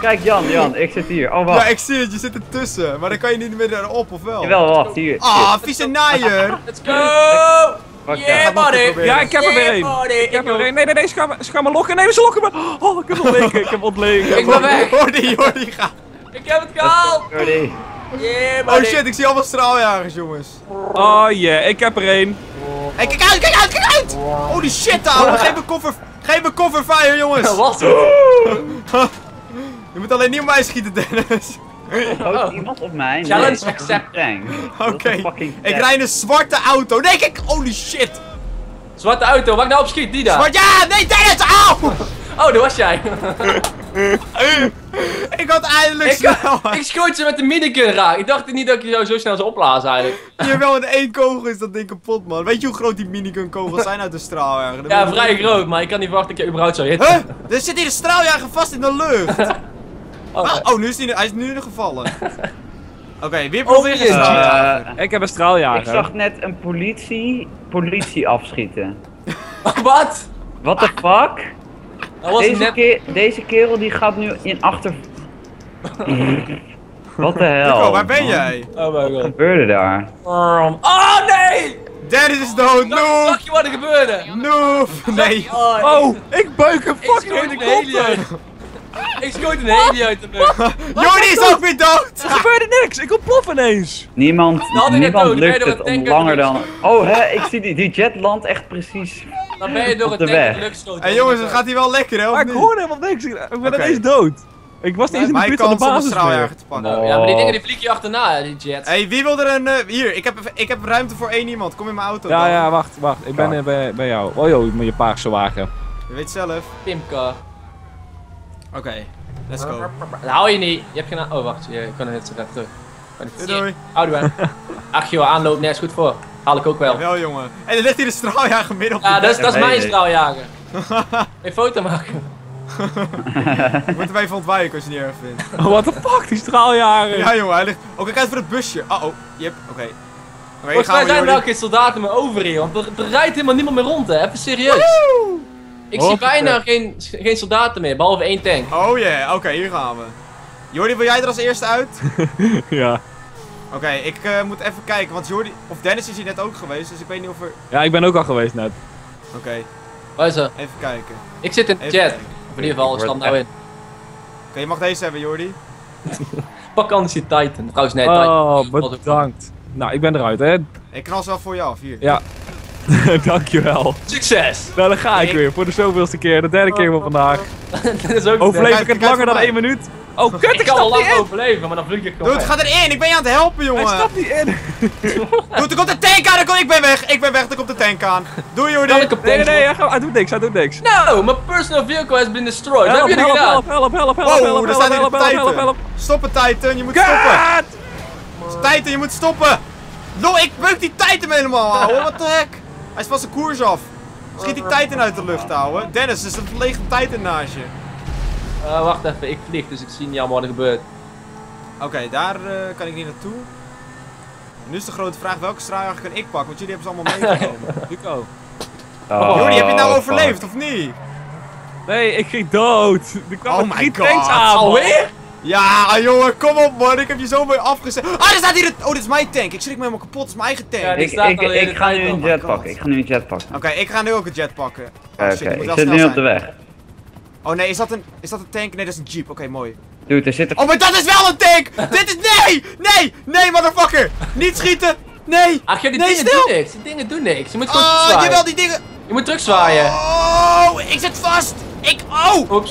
Kijk Jan, ik zit hier. Oh wacht. Ja, ik zie het, je zit ertussen. Maar dan kan je niet meer erop, of wel? Jawel, wacht, hier. Ah, vieze naaier! Let's go! Yeah, buddy! Ja, ik heb er weer een. Ik heb er een. Nee, nee, nee, ze gaan me lokken. Nee, ze lokken me. Oh, ik heb ontleken. Ik ben weg. Jordy, ga. Ik heb het gehaald! Yeah, oh shit, ik zie allemaal straaljagers, jongens. Oh yeah, ik heb er één. Hey, kijk uit, kijk uit, kijk uit! Holy shit, ouwe. Geef me cover fire, jongens. Wat? Je moet alleen niet op mij schieten, Dennis. Oh, iemand op mij? Challenge accept tank. Oké, ik rijd een zwarte auto. Nee, kijk, holy shit. Zwarte auto, waar ik nou op schiet, die daar. Zwart, ja, nee, Dennis, au! Oh, daar was jij. Ik had eindelijk snelheid. Ik schoot ze met de middenkin raak. Ik dacht niet dat ik jou zo snel zou opblazen eigenlijk. Jawel, in één kogel is dat ding kapot, man. Weet je hoe groot die minigun kogels zijn uit de straaljager? Ja, vrij groot, maar ik kan niet verwachten dat je überhaupt zou hitten. Huh? Er zit hier een straaljager vast in de lucht. Oh, nu is hij is nu gevallen. Oké, weer proberen een straaljager. Ik heb een straaljager. Ik zag net een politie afschieten. Wat? What the fuck? Deze kerel die gaat nu in achter... Wat de hel? Duco, waar ben jij? Oh my god. Wat gebeurde daar? Oh nee! Dennis is dood, noob! Zag je wat er gebeurde? Noob! Nee! Oh, ik buik een fucking helikopter! Ik schoot een heli uit de lucht. Jordy is ook weer dood! Er gebeurde niks, ik ontplof ineens! Niemand lukt het om langer dan... Oh hè, ik zie die jet landt echt precies... Dan ben je door het tank. En jongens, het gaat hier wel lekker, hè? Maar ik hoor helemaal niks. Ik ben ineens dood. Ik was niet eens in de buurt van de basis. Ja, maar die dingen die vlieg je achterna, die jets. Hé, wie wil er een... Hier, ik heb ruimte voor één iemand. Kom in mijn auto. Ja, wacht. Ik ben bij jou. Oh joh, met je paarse wagen. Je weet zelf. Pimka. Oké, let's go. Dat hou je niet. Je hebt geen... Oh, wacht. Je kan er net zo recht terug. Doei. Hou je wel. Ach joh, aanloop nergens goed voor. Haal ik ook wel. Wel jongen. En hey, er ligt hier een straaljager midden op. Ja, dat is mijn straaljager. Een foto maken. Je moet hem even ontwijken als je het niet erg vindt. Oh, what the fuck, die straaljager. Ja jongen, hij ligt... Oh, kijk uit voor het busje. Oh, jep, oké. Volgens mij zijn er wel geen soldaten meer over hier, want er rijdt helemaal niemand meer rond, hè. Even serieus. Woehoe! Ik zie bijna geen soldaten meer, behalve één tank. Oh yeah, oké, hier gaan we. Jordy, wil jij er als eerste uit? Ja. Oké, ik moet even kijken, want Jordy... Of Dennis is hier net ook geweest, dus ik weet niet of er... Ja, ik ben ook al geweest net. Oké. Waar is er? Even kijken. Ik zit in de chat. Of in ieder geval, ik stap nou in. Oké, je mag deze hebben, Jordy. Pak anders die Titan. Trouwens, nee, Titan. Oh, bedankt. Nou, ik ben eruit, hè. Ik knal ze wel voor je af, hier. Ja. Dankjewel. Succes! Nou, dan ga ik weer. Voor de zoveelste keer. De derde keer van vandaag. Dat is ook overleef ik het langer dan 1 minuut? Oh, kut, ik kan al lang overleven, maar dan vlug ik gewoon. Dude, ga erin, ik ben je aan het helpen, jongen. Ik stap niet in. Dude, er komt de tank aan, ik ben weg, er komt de tank aan. Doei, Jordy. Nee, hij doet niks, hij doet niks. Nou, mijn personal vehicle has been destroyed. Help, hebben jullie gedaan? Help, stoppen, Titan, je moet stoppen. Titan, je moet stoppen. No, ik beuk die Titan helemaal, ouwe, what the heck. Hij is vast zijn koers af. Schiet die Titan uit de lucht, ouwe. Dennis, er is een lege Titan naast je. Wacht even, ik vlieg, dus ik zie niet allemaal wat er gebeurt. Oké, daar kan ik niet naartoe. Nu is de grote vraag, welke straaljager kan ik pakken? Want jullie hebben ze allemaal meegenomen. Duco. Jordy, heb je het nou overleefd of niet? Nee, ik ging dood. Er kwamen 3 tanks aan. Alweer? Ja, jongen, kom op man, ik heb je zo mooi afgezet. Ah, er staat hier oh, dit is mijn tank. Ik schrik me helemaal kapot, het is mijn eigen tank. Ja, ik ga nu een jet pakken, Oké, ik ga nu ook een jet pakken. Oké, ik zit nu op de weg. Oh nee, is dat een tank? Nee, dat is een jeep. Oké, mooi. Dude, er zit een... Oh, maar dat is wel een tank! Dit is... Nee, motherfucker! Niet schieten! Nee! Ach joh, die dingen doen niks. Die dingen doen niks. Je moet gewoon terugzwaaien. Jawel, die dingen... Je moet terugzwaaien. Oh, ik zit vast! Ik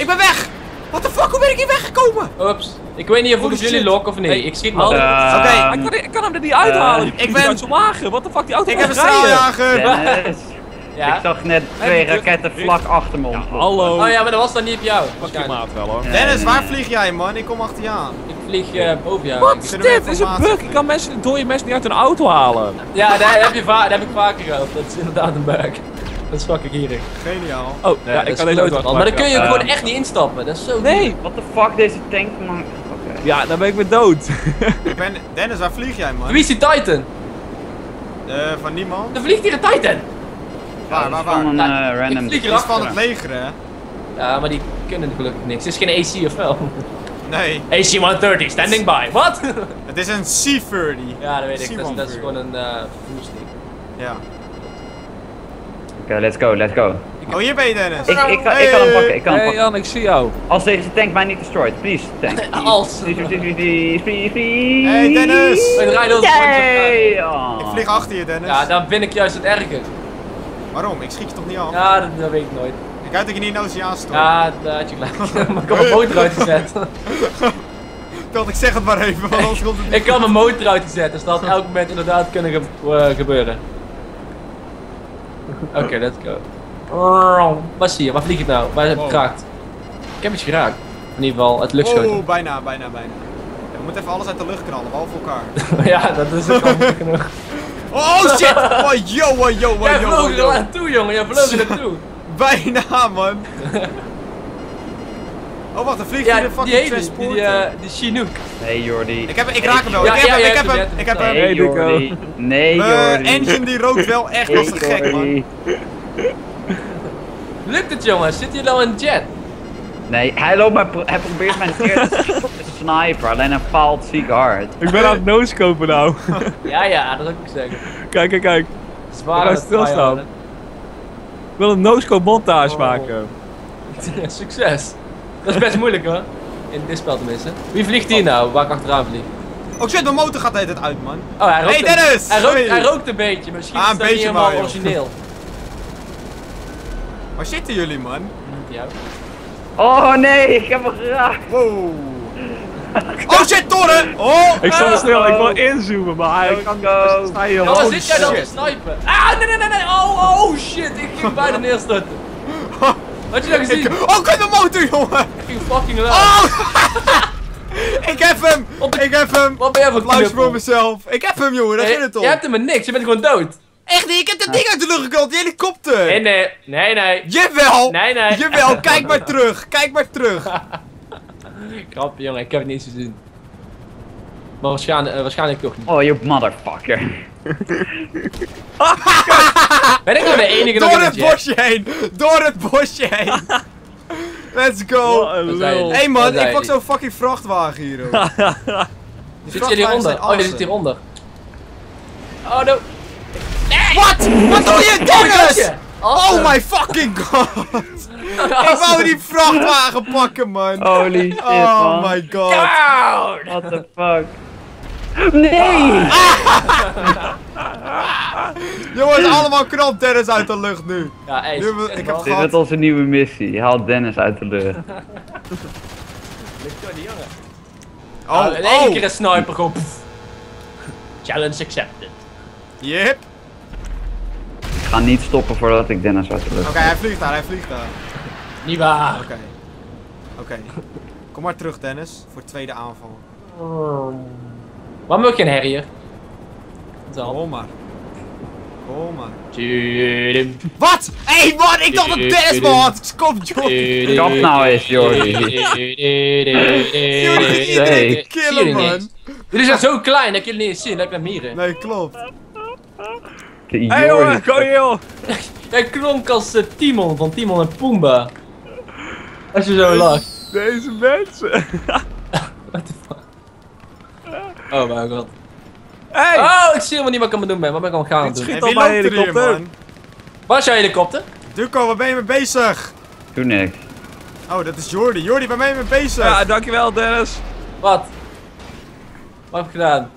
ben weg! What the fuck, hoe ben ik hier weggekomen? Oeps. Ik weet niet of jullie lokken of niet. Nee, ik schiet me altijd. Oké. Ik kan hem er niet uithalen. Ik ben... zo'n wagen. What the fuck, die auto gaat rijden. Ja. Ik zag net 2 raketten vlak achter me ontploffen. Hallo. Oh ja, maar dat was dan niet op jou. Pak je maat wel hoor. Dennis, waar vlieg jij man? Ik kom achter je aan. Ik vlieg boven jou. Wat is dit? Is een bug. Ik kan dode mensen niet uit hun auto halen. Ja, daar heb ik vaker gehad. Dat is inderdaad een bug. Dat is fucking gierig. Geniaal. Oh, nee, ja, ik kan deze auto. Maar dan kun je gewoon echt niet instappen. Dat is zo. Nee. Wat de fuck deze tank man. Okay. Ja, dan ben ik weer dood. Dennis, waar vlieg jij man? Wie is die Titan? Van niemand. Dan vliegt hier een Titan. Waar? Van een random... Ik vlieg erachter. Het is van het leger, hè? Ja, maar die kunnen gelukkig niks. Het is geen AC of wel? Nee. AC-130, standing by. Wat? Het is een C-30. Ja, dat weet ik. Dat is gewoon een vervoersding. Ja. Oké, let's go. Ik Oh, hier ben je, Dennis. Ik kan hem pakken, ik kan hem pakken. Hey Jan, ik zie jou. Als deze tank mij niet destroyed, please, tank. Als. Please. Hey Dennis. Ik rijd heel Ik vlieg achter je, Dennis. Ja, dan ben ik juist het erger. Waarom? Ik schiet je toch niet aan? Ja, dat weet ik nooit. Ik uit dat je niet in de oceaan stond. Ja, dat had je gelijk. Maar ik had mijn motor uitgezet. Ik zeg het maar even, want anders komt het niet. Ik had mijn motor uitgezet, dus dat had elk moment inderdaad kunnen gebeuren. Oké, let's go. Waar zie je? Waar vlieg ik nou? Waar heb ik geraakt? Ik heb iets geraakt. In ieder geval, het luchtschoten. Oh, bijna. Ja, we moeten even alles uit de lucht knallen, behalve elkaar. Ja, dat is ook al genoeg. Oh shit! Yo. Jij vloog er naartoe, jongen. Jij vloog er naartoe. Bijna, man. Oh wacht, dan vliegt hij de fucking transporter. Die Chinook. Nee, Jordy. Ik raak hem wel. Ik heb hem. Nee, Duco. Nee, Jordy. Engine die rookt wel echt als een gek, man. Lukt het, jongens? Zit hier nou in de jet? Nee, hij probeert mijn keer te sniper, alleen hij faalt ziek hard. Ik ben aan het no-scopen nou. ja, dat zou ik zeggen. Kijk. Zwaar uit stilstaan. Ik wil een no-scope montage maken. Succes. Dat is best moeilijk hoor. In dit spel tenminste. Wie vliegt hier nou, waar ik achteraan vlieg? Oh shit, mijn motor gaat de hele tijd uit, man. Oh, hij rookt Dennis! Hij rookt een beetje, misschien is dat niet helemaal origineel. Waar zitten jullie, man? Ja. Oh nee, ik heb hem geraakt. Wow. Oh shit, toren! Oh, ik zal snel, ik wil inzoomen, maar hij kan niet snijden. Ja, waar zit jij dan te snipen? Ah, nee. Oh shit, ik ging bijna neerstorten. Had je dat gezien? Oh, kijk mijn motor, jongen! Ik ging fucking loud. Oh. Ik heb hem! Wat ben jij voor applaus voor mezelf? Ik heb hem, jongen, daar ging het om. Je hebt hem met niks, je bent gewoon dood. Echt niet, ik heb dat ding uit de lucht geknald, die helikopter! Nee. Jawel! Nee. Jawel, kijk maar terug! Krap, jongen, ik heb het niet eens gezien. Maar waarschijnlijk toch niet. Oh, you motherfucker. Ben ik nou de enige dat Door het bosje heen! Let's go! Hé man, ik pak zo'n fucking vrachtwagen hier hoor. Zit je hieronder? Oh, je zit hieronder. Oh no! Wat? Wat doe je, Dennis? Oh my fucking god! Ik wou die vrachtwagen pakken, man! Holy shit, man! Oh my god! What the fuck? Nee! Jongens, allemaal knap Dennis uit de lucht nu! Ja, echt. Dit is onze nieuwe missie, haal Dennis uit de lucht. Oh, in één keer een sniper gewoon. Challenge accepted. Yep. Ik ga niet stoppen voordat ik Dennis uit de lucht. Oké, hij vliegt daar. Niet waar. Oké. Kom maar terug, Dennis, voor tweede aanval. Waarom wil ik geen herrier? Kom maar. Wat? Hé man, ik dacht dat Dennis me had! Kom Jordy! Kap nou eens, Jordy. Jullie iedereen killen, man. Dit is zo klein dat jullie niet eens zien, dat ik naar mieren. Nee, klopt. Hey jongen, kom hier joh! Jij klonk als Timon, van Timon en Pumbaa. Als je zo lag. Deze mensen! What the fuck? Oh my god. Hey! Oh, ik zie helemaal niet wat ik aan het doen ben. Wat ben ik aan het gaan doen? Schiet op mijn helikopter! Waar is jouw helikopter? Duco, waar ben je mee bezig? Doe niks. Oh, dat is Jordy. Jordy, waar ben je mee bezig? Ja, dankjewel Dennis. Wat? Wat heb ik gedaan?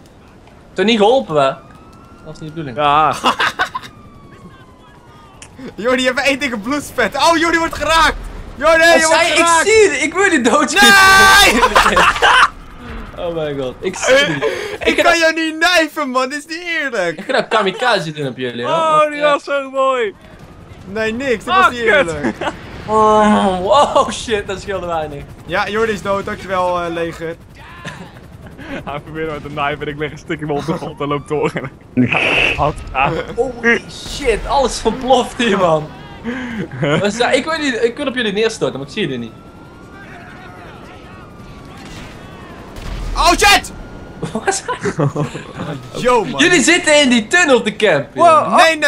Toen niet geholpen hè? Dat is niet de bedoeling. Ja. Jordy, je hebt één dikke bloedspet. Oh, Jordy wordt geraakt! Jordy, je wordt geraakt! Ik zie het! Ik wil je doodschieten! Nee! Oh my god, ik zie het. Ik kan jou niet knijven, man. Dit is niet eerlijk. Ik ga nou kamikaze doen op jullie. Oh, die was zo mooi. Nee, niks. Dat was niet eerlijk. Oh, wow, shit. Dat scheelde weinig. Ja, Jordy is dood. Dankjewel, leger. Hij probeerde met een knife en ik leg een stukje op de grond en loopt door. Holy shit, alles verploft hier man. Ik wil op jullie neerstorten, maar ik zie jullie niet. Oh shit! Wat? Yo man. Jullie zitten in die tunnel te campen. Wow, nee.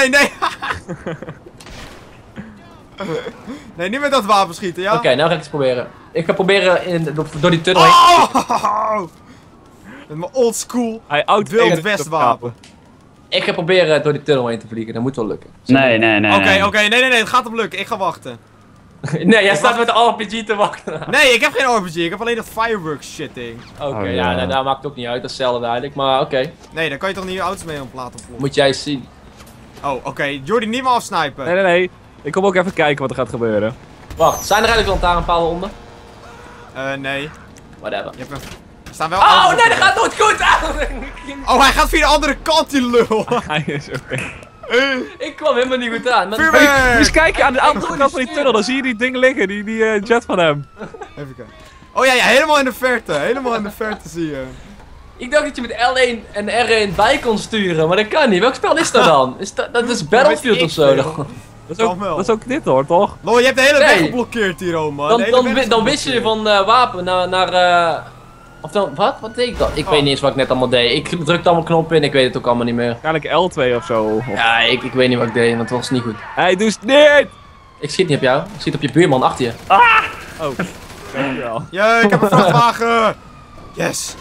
Nee, niet met dat wapen schieten, ja? Oké, nou ga ik het proberen. Ik ga proberen door die tunnel heen. Met mijn oldschool Wild West wapen. Ik ga proberen door die tunnel heen te vliegen, dat moet wel lukken. Nee. Oké, nee, het gaat om lukken, ik ga wachten. nee, jij staat met de RPG te wachten. Nee, ik heb geen RPG, ik heb alleen dat fireworks shit ding. Oké, ja, dat maakt het ook niet uit, dat is zelden duidelijk, maar oké. Nee, daar kan je toch niet je auto's mee omplaten of moet jij zien. Oh, oké, Jordy, niet meer afsnijpen. Nee, ik kom ook even kijken wat er gaat gebeuren. Wacht, zijn er eigenlijk lantaarnpalen onder? Nee. Whatever. Je hebt een... Staan wel nee, dat gaat nooit goed! Oh, hij gaat via de andere kant, die lul! Hij is oké. Ik kwam helemaal niet goed aan. Dus kijk je aan de andere kant van die tunnel, dan zie je die dingen liggen, die jet van hem. Even kijken. Oh ja, helemaal in de verte, zie je. Ik dacht dat je met L1 en R1 bij kon sturen, maar dat kan niet. Welk spel is dat dan? Is dat is Battlefield of zo dan? Dat is ook dit hoor, toch? Lol, je hebt de hele weg geblokkeerd hier, man. Dan wist je van wapen naar... Of dan, wat deed ik dan? Ik weet niet eens wat ik net allemaal deed. Ik drukte allemaal knoppen in, ik weet het ook allemaal niet meer. Waarschijnlijk L2 of zo. Ja, ik weet niet wat ik deed, want het was niet goed. Hij doet niet! Ik schiet niet op jou, ik schiet op je buurman achter je. Ah! Oh, dankjewel. Ik heb een vrachtwagen! Yes!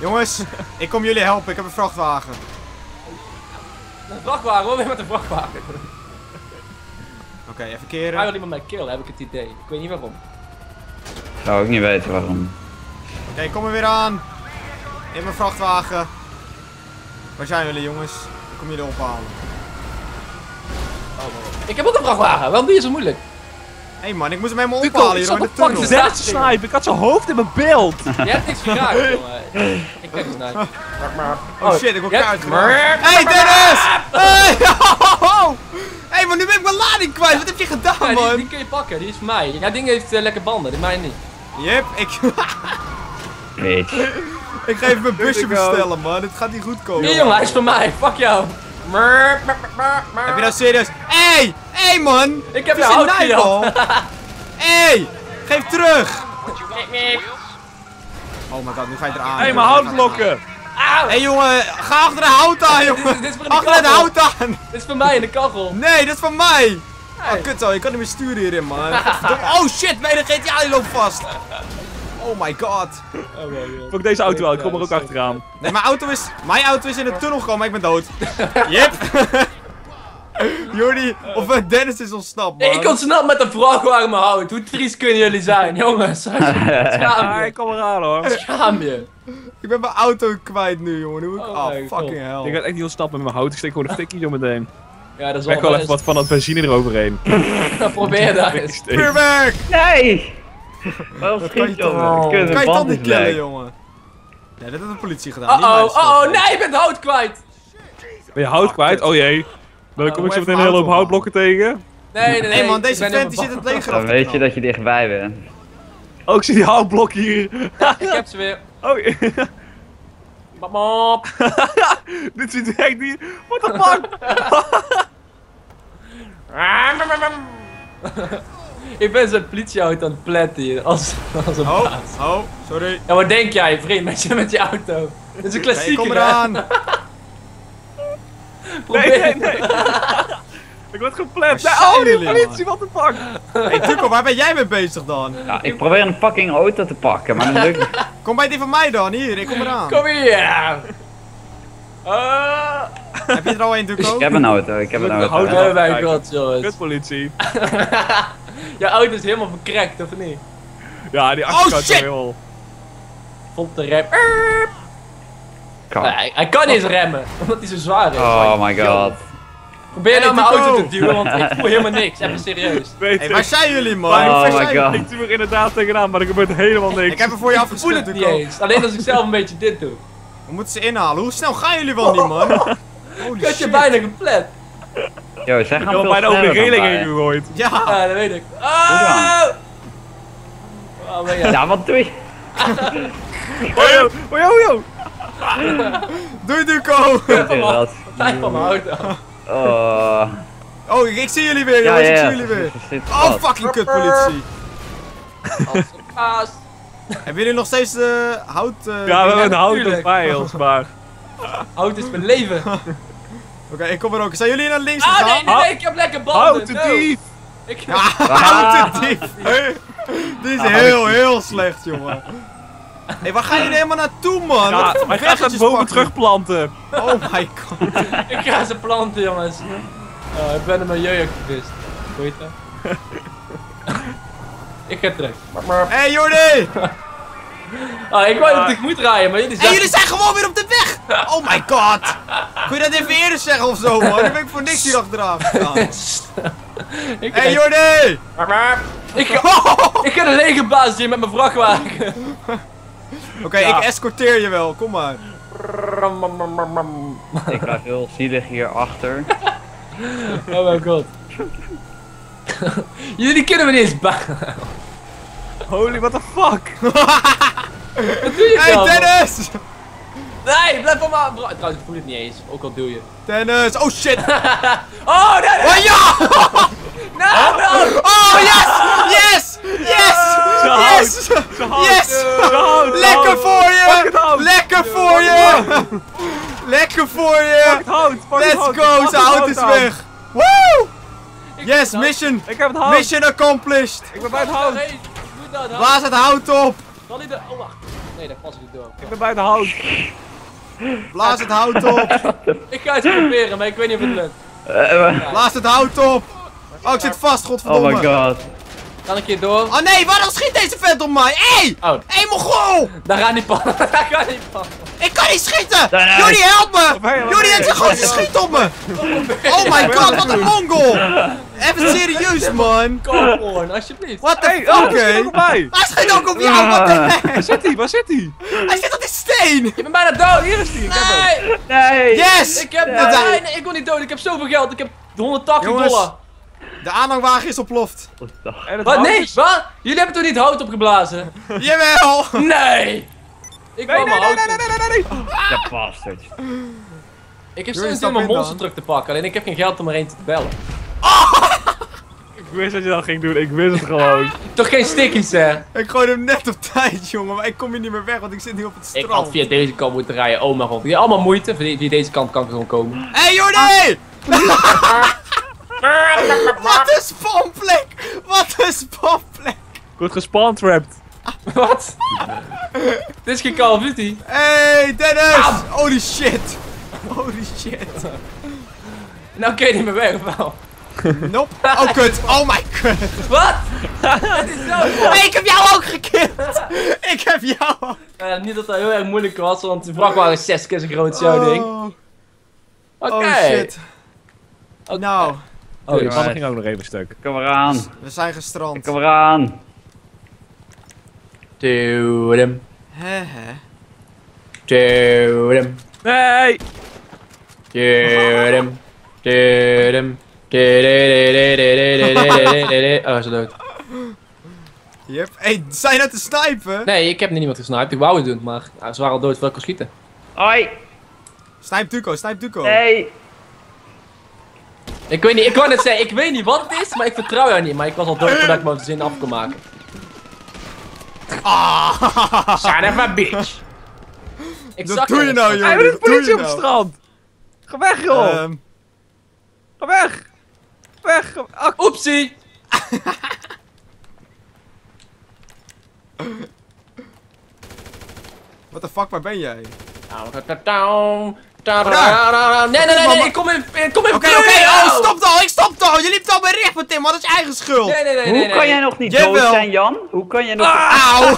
Jongens, ik kom jullie helpen, ik heb een vrachtwagen. Een vrachtwagen? Wat ben je met een vrachtwagen? Oké, even keren. Hij wil iemand mij killen, heb ik het idee. Ik weet niet waarom. Zou ik niet weten waarom. Oké, ik kom er weer aan. In mijn vrachtwagen. Waar zijn jullie jongens? Ik kom jullie ophalen. Oh, ik heb ook een vrachtwagen, waarom doe je zo moeilijk? Hé man, ik moest hem helemaal ophalen hier in de tunnel. Ik zat te snipen, ik had zijn hoofd in mijn beeld. Jij hebt niks geraakt, jongen. Ik ben gesnipen. Oh shit, ik word uitgeraakt. Hé Dennis! Hé, maar nu ben ik mijn lading kwijt, wat heb je gedaan man? Die kun je pakken, die is van mij. Dat ding heeft lekker banden, die mij niet. Yep, ik... Ik ga even mijn busje bestellen man, dit gaat niet goed komen. Nee jongen, hij is van mij, fuck jou. Heb je nou serieus? Hé man! Ik heb jou houtkiel! Hé! Geef terug! Oh my god, nu ga je eraan. Hé, maar houtblokken! Hé jongen, ga achter de hout aan jongen! Achter de hout aan! Dit is van mij in de kachel! Nee, dit is van mij! Oh kut zo, je kan niet meer sturen hierin man. Oh shit, mijn GTA die loopt vast! Oh my god! Fuck deze auto uit, ik kom er ook achteraan. Nee, mijn auto is in de tunnel gekomen, maar ik ben dood. Yep! Jordy, of Dennis is ontsnapt man. Ik ontsnap met een vrachtwagen me houdt. Hoe triest kunnen jullie zijn, jongens? Schaam je. Ik kom eraan hoor. Schaam je. Ik ben mijn auto kwijt nu jongen. Hoe fucking hell. Ik werd echt niet ontsnappen met mijn hout. Ik steek gewoon een fikkie zo meteen. Ja, dat is wel. Ik wel even wat van dat benzine eroverheen. Probeer daar eens. Vuurwerk! Nee! Dat kan je toch niet killen jongen. Nee, dat heeft de politie gedaan. Nee, ik ben de hout kwijt. Ben je hout kwijt? Oh jee. Dan kom ik zo meteen een hele hoop houtblokken tegen. Nee man, deze vent die zit in het leger. Dan weet je dat je dichtbij bent. Oh, ik zie die houtblokken hier. Ja, ik heb ze weer. Oh, Bamop. Dit ziet echt niet... What the fuck? Ik ben zo'n politieauto aan het pletten hier, als een baas. Oh, sorry. Ja, wat denk jij vriend met je auto? Dit is een klassieker. Kom eraan. Nee. Ik word gepland. Die politie, what the fuck. Hey Duco, waar ben jij mee bezig dan? Ja, ik probeer een fucking auto te pakken, maar dat lukt. Kom bij die van mij dan, hier, ik kom eraan. Kom hier. Heb je er al een Duco? Ik heb een auto, Oh mijn god, jongens. Kut politie. Jouw auto is helemaal verkrekt, of niet? Ja, die achterkant is helemaal. Op de rem. Nee, hij kan niet eens remmen, omdat hij zo zwaar is. Oh my god. Probeer nou mijn auto te duwen, want ik voel helemaal niks. Even serieus. Waar zijn jullie man? Oh my god. Ik doe er inderdaad tegenaan, maar er gebeurt helemaal niks. Ik heb er voor je afgesloten. Ik voel het niet eens. Alleen als ik zelf een beetje dit doe. We moeten ze inhalen. Hoe snel gaan jullie wel niet man? Kut je bijna geplet. Yo, zij gaan bijna over de reling heen gegooid. Ja, dat weet ik. Ja, wat doe je? Ojo. Doei Duco! Blijf van mijn auto. Oh, ik zie jullie weer, jongens, ik zie jullie weer. Oh, fucking kut politie. Hebben jullie nog steeds de hout? Ja, we hebben de hout erbij, ons maar. Hout is mijn leven. Oké, ik kom er ook. Zijn jullie naar links gegaan? Nee, ik heb lekker banden. Houten dief! Houten dief! Dit is heel slecht, jongen. Hé, hey, waar gaan jullie helemaal naartoe, man? Ja, wat hij gaat zijn bomen terugplanten. Oh my god. Ik ga ze planten, jongens. Ik ben een milieuactivist. Hoe heet dat? Ik ga terug. Hé, hey, Jordy! Ik wou dat ik moet rijden, maar jullie zijn... Hey, jullie zijn gewoon weer op de weg! Oh my god! Kun je dat even eerder zeggen of zo, man? Dan ben ik voor niks hier achteraan. Hé, hey, Jordy! Ik ga een lege baas hier met mijn vrachtwagen. Oké, ja. Ik escorteer je wel, kom maar. Ik ga heel zielig hier achter. Oh mijn god. Jullie kunnen me niet eens baan. Holy, what the fuck? Wat doe je nou? Hey, Dennis! Nee, blijf van maar. Trouwens, ik voel het niet eens, ook al doe je. Dennis, oh shit! Oh, Dennis! Oh ja! Nou, nou! Oh yes! Yes! Yes! Yes! Yes! Lekker voor je! Lekker voor je! Lekker voor je! Let's go, zijn hout is weg! Woe! Yes, mission! Ik heb het hout! Mission accomplished! Ik ben bij het hout! Blaas het hout op! Oh wacht! Nee, daar pas ik niet door. Ik ben bij het hout! Blaas het hout op! Ik ga het proberen, maar ik weet niet of het lukt. Blaas het hout op! Oh, ik zit vast, godverdomme! Oh my god! Kan ik hier door? Oh nee, waarom schiet deze vent op mij? Hé! Hé, Mongool! Daar gaat niet pannen, daar gaat niet pannen. Ik kan niet schieten! Jordy, help me! Jordy heeft een grote schiet op me! Oh my god, wat een Mongool! Even serieus, man! Kom on, alsjeblieft! Wat the fuck? Oké! Hij schiet ook op jou! Waar zit hij? Waar zit hij? Hij zit op die steen! Je bent bijna dood, hier is hij! Nee! Yes! Ik wil niet dood, ik heb zoveel geld, ik heb $180. De aanhangwagen is ontploft. Wat? Nee, wat? Jullie hebben toch niet hout opgeblazen? Jawel! Nee! Ik wou maar hout. Nee, bastard. Ik heb sinds mijn monstertruck te pakken, alleen ik heb geen geld om er een te bellen. Ik wist dat je dat ging doen, ik wist het gewoon. Toch geen stickies, hè? Ik gooi hem net op tijd, jongen, maar ik kom hier niet meer weg, want ik zit nu op het strand. Ik had via deze kant moeten rijden, oh mijn god. Je hebt allemaal moeite, via deze kant kan ik gewoon komen. Hé, Jordy! Wat een spawnplek! Wat een spawnplek! Ik word gespawntrapped. Wat? Dit is geen Call of Duty. Hey, Dennis! Holy shit! Holy shit! Nou kun je niet meer weg, of wel? Nope. Oh kut, oh my god! Wat? Het is zo. Hey, ik heb jou ook gekild! Ik heb jou ook! Niet dat dat heel erg moeilijk was, want de vrachtwagen is 6 keer zo groot, zo'n ding. Oké. Oh shit. Nou. Oh, die mannen ging ook nog even stuk. Kom eraan. We zijn gestrand. Kom eraan. Doe hem. Hehe. Doe hem. Nee. Doe hem. Doe hem. Oh, is het dood. Yep. Hey, zijn dat de snipen? Nee, ik heb niet iemand gesniped. Ik wou het doen, maar ze waren al dood terwijl ik kon schieten. Hoi. Snipe Duco, snipe Duco. Nee. Ik weet niet, ik wou net zeggen, ik weet niet wat het is, maar ik vertrouw jou niet. Maar ik was al dood voordat ik mijn zin af kon maken. Ah, son of a bitch. Dat doe je nou, jongen. Hij heeft de politie op het strand. Ga weg, joh. Ga weg. Weg. Oepsie. What the fuck, waar ben jij? Nee, nee, nee, nee, ik kom in. Oké, oh, ik stopte al. Je liep al bij recht met Tim, dat is eigen schuld. Nee. Hoe kan jij nog niet dood zijn, Jan? Hoe kan jij nog... Auw!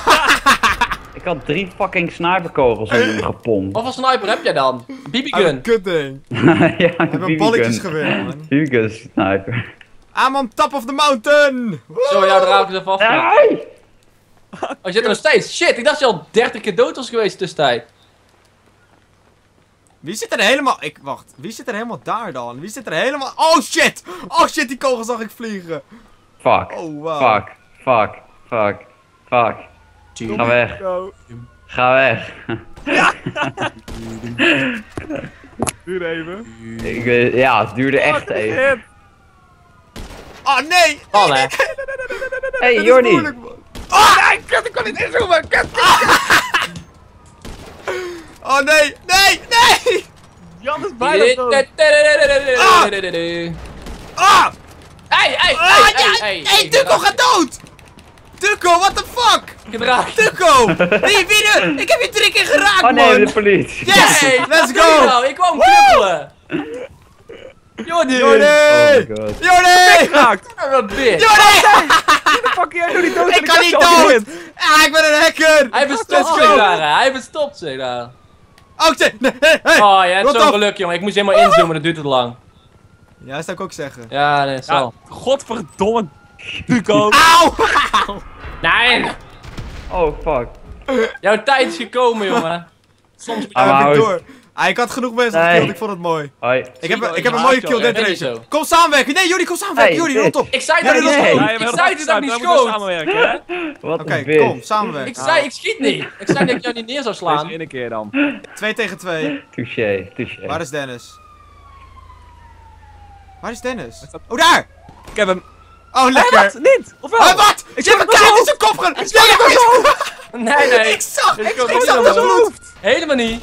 Ik had 3 fucking sniperkogels in hem gepompt. Wat voor sniper heb jij dan? BB-gun. Kut ding. Ja, ik heb balletjes geweest, man. BB-gun sniper. I'm on top of the mountain! Zo, jou draai ik eens even af. Nee! Oh, je zit er nog steeds. Shit, ik dacht dat je al 30 keer dood was geweest tussentijd. Wie zit er helemaal... Wacht. Wie zit er helemaal daar dan? Wie zit er helemaal... Oh shit! Oh shit, die kogel zag ik vliegen. Fuck. Oh, wow. Fuck. Ga weg. Ga weg. Ja. Duurde even. Ja, het duurde echt even. Oh nee! Oh nee. Hey, Jordy. Oh nee, kut, ik kon niet inzoomen. Kut. Oh nee, nee, nee! Jan is bijna dood. Ah! Hey, Duco gaat dood! Duco, what the fuck? Ik heb raakt. Duco! Nee, binnen! Ik heb je 3 keer geraakt, man! Oh nee, de politie. Yes! Hey, let's go! Ik wou hem knuppelen! Jordy! Jordy! Jordy! Jordy! Jordy! Ik kan niet dood! Ah, ik ben een hacker! Hij verstopt zich daar, hij verstopt zich daar. Oh, nee, hey. Oh, jij hebt zo'n geluk, jongen. Ik moest helemaal inzoomen, dat duurt het lang. Ja, dat zou ik ook zeggen. Ja, dat is wel. Godverdomme, Duco! Auw! Nee! Oh, fuck. Jouw tijd is gekomen, jongen. Soms ben ik door. Ah, ik had genoeg mensen gekillt, ik vond het mooi. Hoi. Ik heb een mooie kill, dit race. Kom samen weg! Nee, Jordy, kom samen weg! Jordy, rot op! Ik zei dat ik niet schoot! Oké, kom, samenwerken. Ik zei, ik schiet niet! Ik zei dat ik jou niet neer zou slaan. Eén keer dan. 2 tegen 2. Touché, touché. Waar is Dennis? Waar is Dennis? Oh, daar! Ik heb hem. Oh, lekker! Wat? Niet! Of wel? Wat? Ik zit hem keihard in zijn kop gaan! Nee. Ik zag dat bloed! Helemaal niet!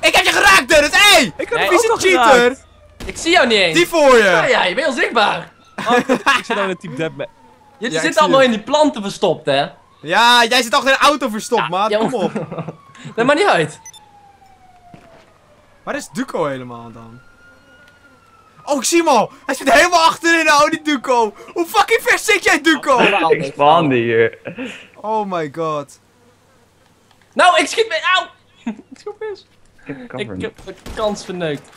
Ik heb je geraakt, Dennis! Hey! Ik heb een cheater! Geraakt. Ik zie jou niet eens! Die voor je! Ja, je bent onzichtbaar! Oh, ik zit al in een type deathmatch. Je zit allemaal in die planten verstopt, hè? Ja, jij zit achter een auto verstopt, maat. Ja, kom op. Dat maakt niet uit. Waar is Duco helemaal dan? Oh, ik zie hem al! Hij zit helemaal achterin, nou, die Duco! Hoe fucking ver zit jij, Duco? Ik span hier. Oh my god. Nou, ik schiet me. Auw! Het is goed. Ik heb de kans verneukt.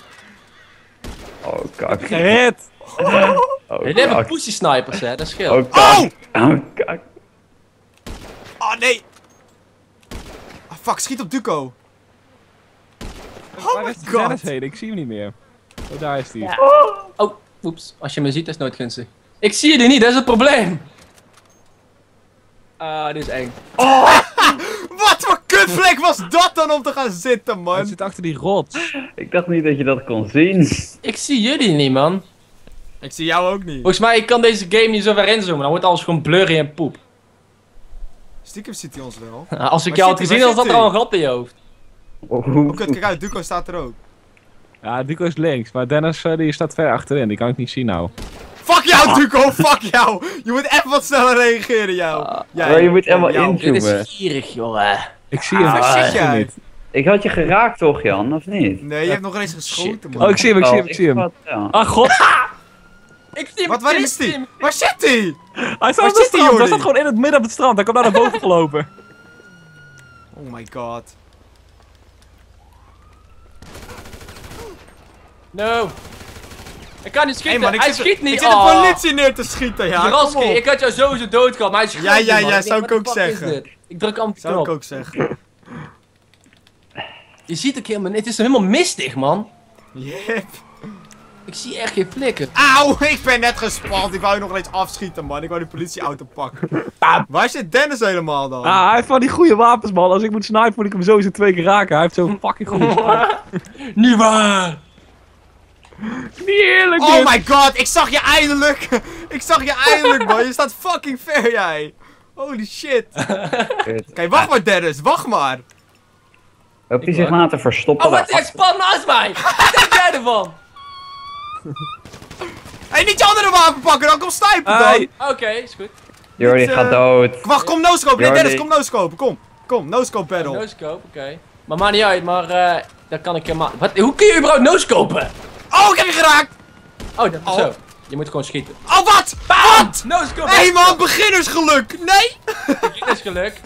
Oh kak. Gered! Jullie hebben pussy snipers, hè, dat scheelt. Oh kak. Oh kak. Oh nee! Ah fuck, schiet op Duco. Oh my god. Ik zie hem niet meer. Oh, daar is hij. Oh, oeps. Als je me ziet, dat is nooit gunstig. Ik zie je niet, dat is het probleem. Ah, dit is eng. Oh! Wat voor kutvlek was dat dan om te gaan zitten, man? Hij zit achter die rots. Ik dacht niet dat je dat kon zien. Ik zie jullie niet, man. Ik zie jou ook niet. Volgens mij kan deze game niet zo ver inzoomen. Dan wordt alles gewoon blurry en poep. Stiekem ziet hij ons wel. Nou, als ik jou had gezien, dan zat er al een gat in je hoofd. Oh, kut, kijk uit. Duco staat er ook. Ja, Duco is links. Maar Dennis, die staat ver achterin. Die kan ik niet zien, nou. Fuck jou, Duco, fuck jou! Je moet even wat sneller reageren, je moet helemaal inzoomen. Dit is gierig, jongen. Ik zie hem, ik zie hem niet. Ik had je geraakt toch, Jan, of niet? Nee, je hebt nog eens geschoten, man. Oh, ik zie hem, ik zie hem. Ach, god. Ik zie hem. Wat, waar is hij? Waar zit hij? Hij staat op het strand, hij staat gewoon in het midden op het strand. Hij komt daar naar boven gelopen. Oh my god. No. Ik kan niet schieten, hij schiet niet! Ik zit de politie neer te schieten, ja! Yarasky, ik had jou sowieso doodgaan, maar hij schiet niet. Ja, zou ik ook zeggen. Ik druk amper op. Zou ik ook zeggen. Je ziet ook helemaal, het is helemaal mistig, man. Yep. Ik zie echt geen flikker. Auw, ik ben net gespald. Ik wou je nog eens afschieten, man. Ik wou die politieauto pakken. Waar zit Dennis helemaal dan? Ah, hij heeft van die goede wapens, man. Als ik moet snipen, moet ik hem sowieso 2 keer raken. Hij heeft zo'n fucking goede wapen. Niet waar! Niet eerlijk, oh my god, ik zag je eindelijk! Ik zag je eindelijk, man! Je staat fucking ver, jij! Holy shit! Kijk, wacht maar, Dennis, wacht maar! Heb je zich laten verstoppen? Oh, wat is span naast mij! Wat denk jij ervan? Hé, niet je andere wapen pakken, dan kom snipen dan! Oké, is goed. Jordy gaat dood. Wacht, kom noscopen! Nee, Dennis, kom noscopen, kom! Kom, noscope battle! Noscope, oké. Maar maakt niet uit, maar daar kan ik helemaal. Wat? Hoe kun je überhaupt noscopen? Oh, ik heb je geraakt! Oh, dat zo. Je moet gewoon schieten. Oh, wat? Wat? Nee, man, beginnersgeluk! Nee! Beginnersgeluk.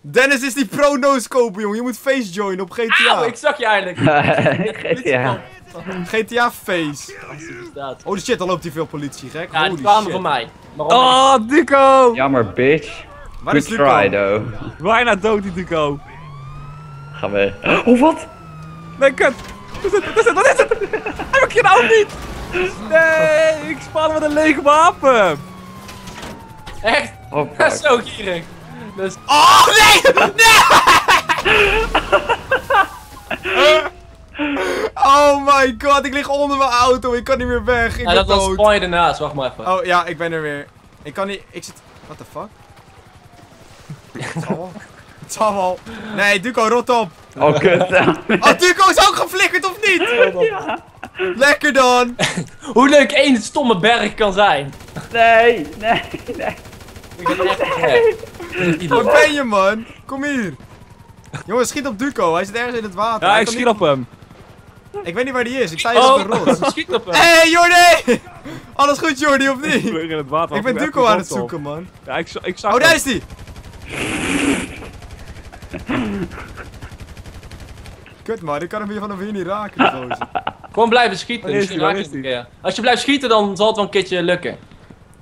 Dennis is die pro-noscoper, jongen. Je moet face joinen op GTA. Oh, ik zag je eigenlijk. GTA. GTA face. Oh, shit, dan loopt hier veel politie, gek. Ja, die kwamen voor mij. Oh, Duco! Jammer, bitch. Waar is Duco? Bijna dood, die Duco. Ga weg. Oh, wat? Nee, kut. Wat is het? Heb ik je nou niet? Nee, ik spaar met een lege wapen. Echt? Oh, dat is zo gierig. Dus... Oh nee! Nee! Oh my god, ik lig onder mijn auto, ik kan niet meer weg. Ik ben dood. Spawn je ernaast, wacht maar even. Oh ja, ik ben er weer. Ik kan niet, ik zit... What the fuck? Het zal wel. Het zal wel. Nee, Duco, rot op. Oh, kut. Oh, Duco is ook geflikkerd, of niet? Ja. Lekker dan. Hoe leuk één stomme berg kan zijn. Nee. Ik ben echt gek. Wat ben je, man? Kom hier. Jongens, schiet op Duco. Hij zit ergens in het water. Ja, ik schiet op hem. Ik weet niet waar die is. Ik sta hier op een rots. Schiet op hem. Hey, Jordy! Alles goed, Jordy, of niet? In het water, ik ben Duco aan het zoeken, man. Ja, ik zag. Oh, daar is die! Kut, man. Ik kan hem hier vanaf hier niet raken, gozer. Gewoon blijven schieten. Misschien raak je het een keer. Als je blijft schieten, dan zal het wel een keertje lukken.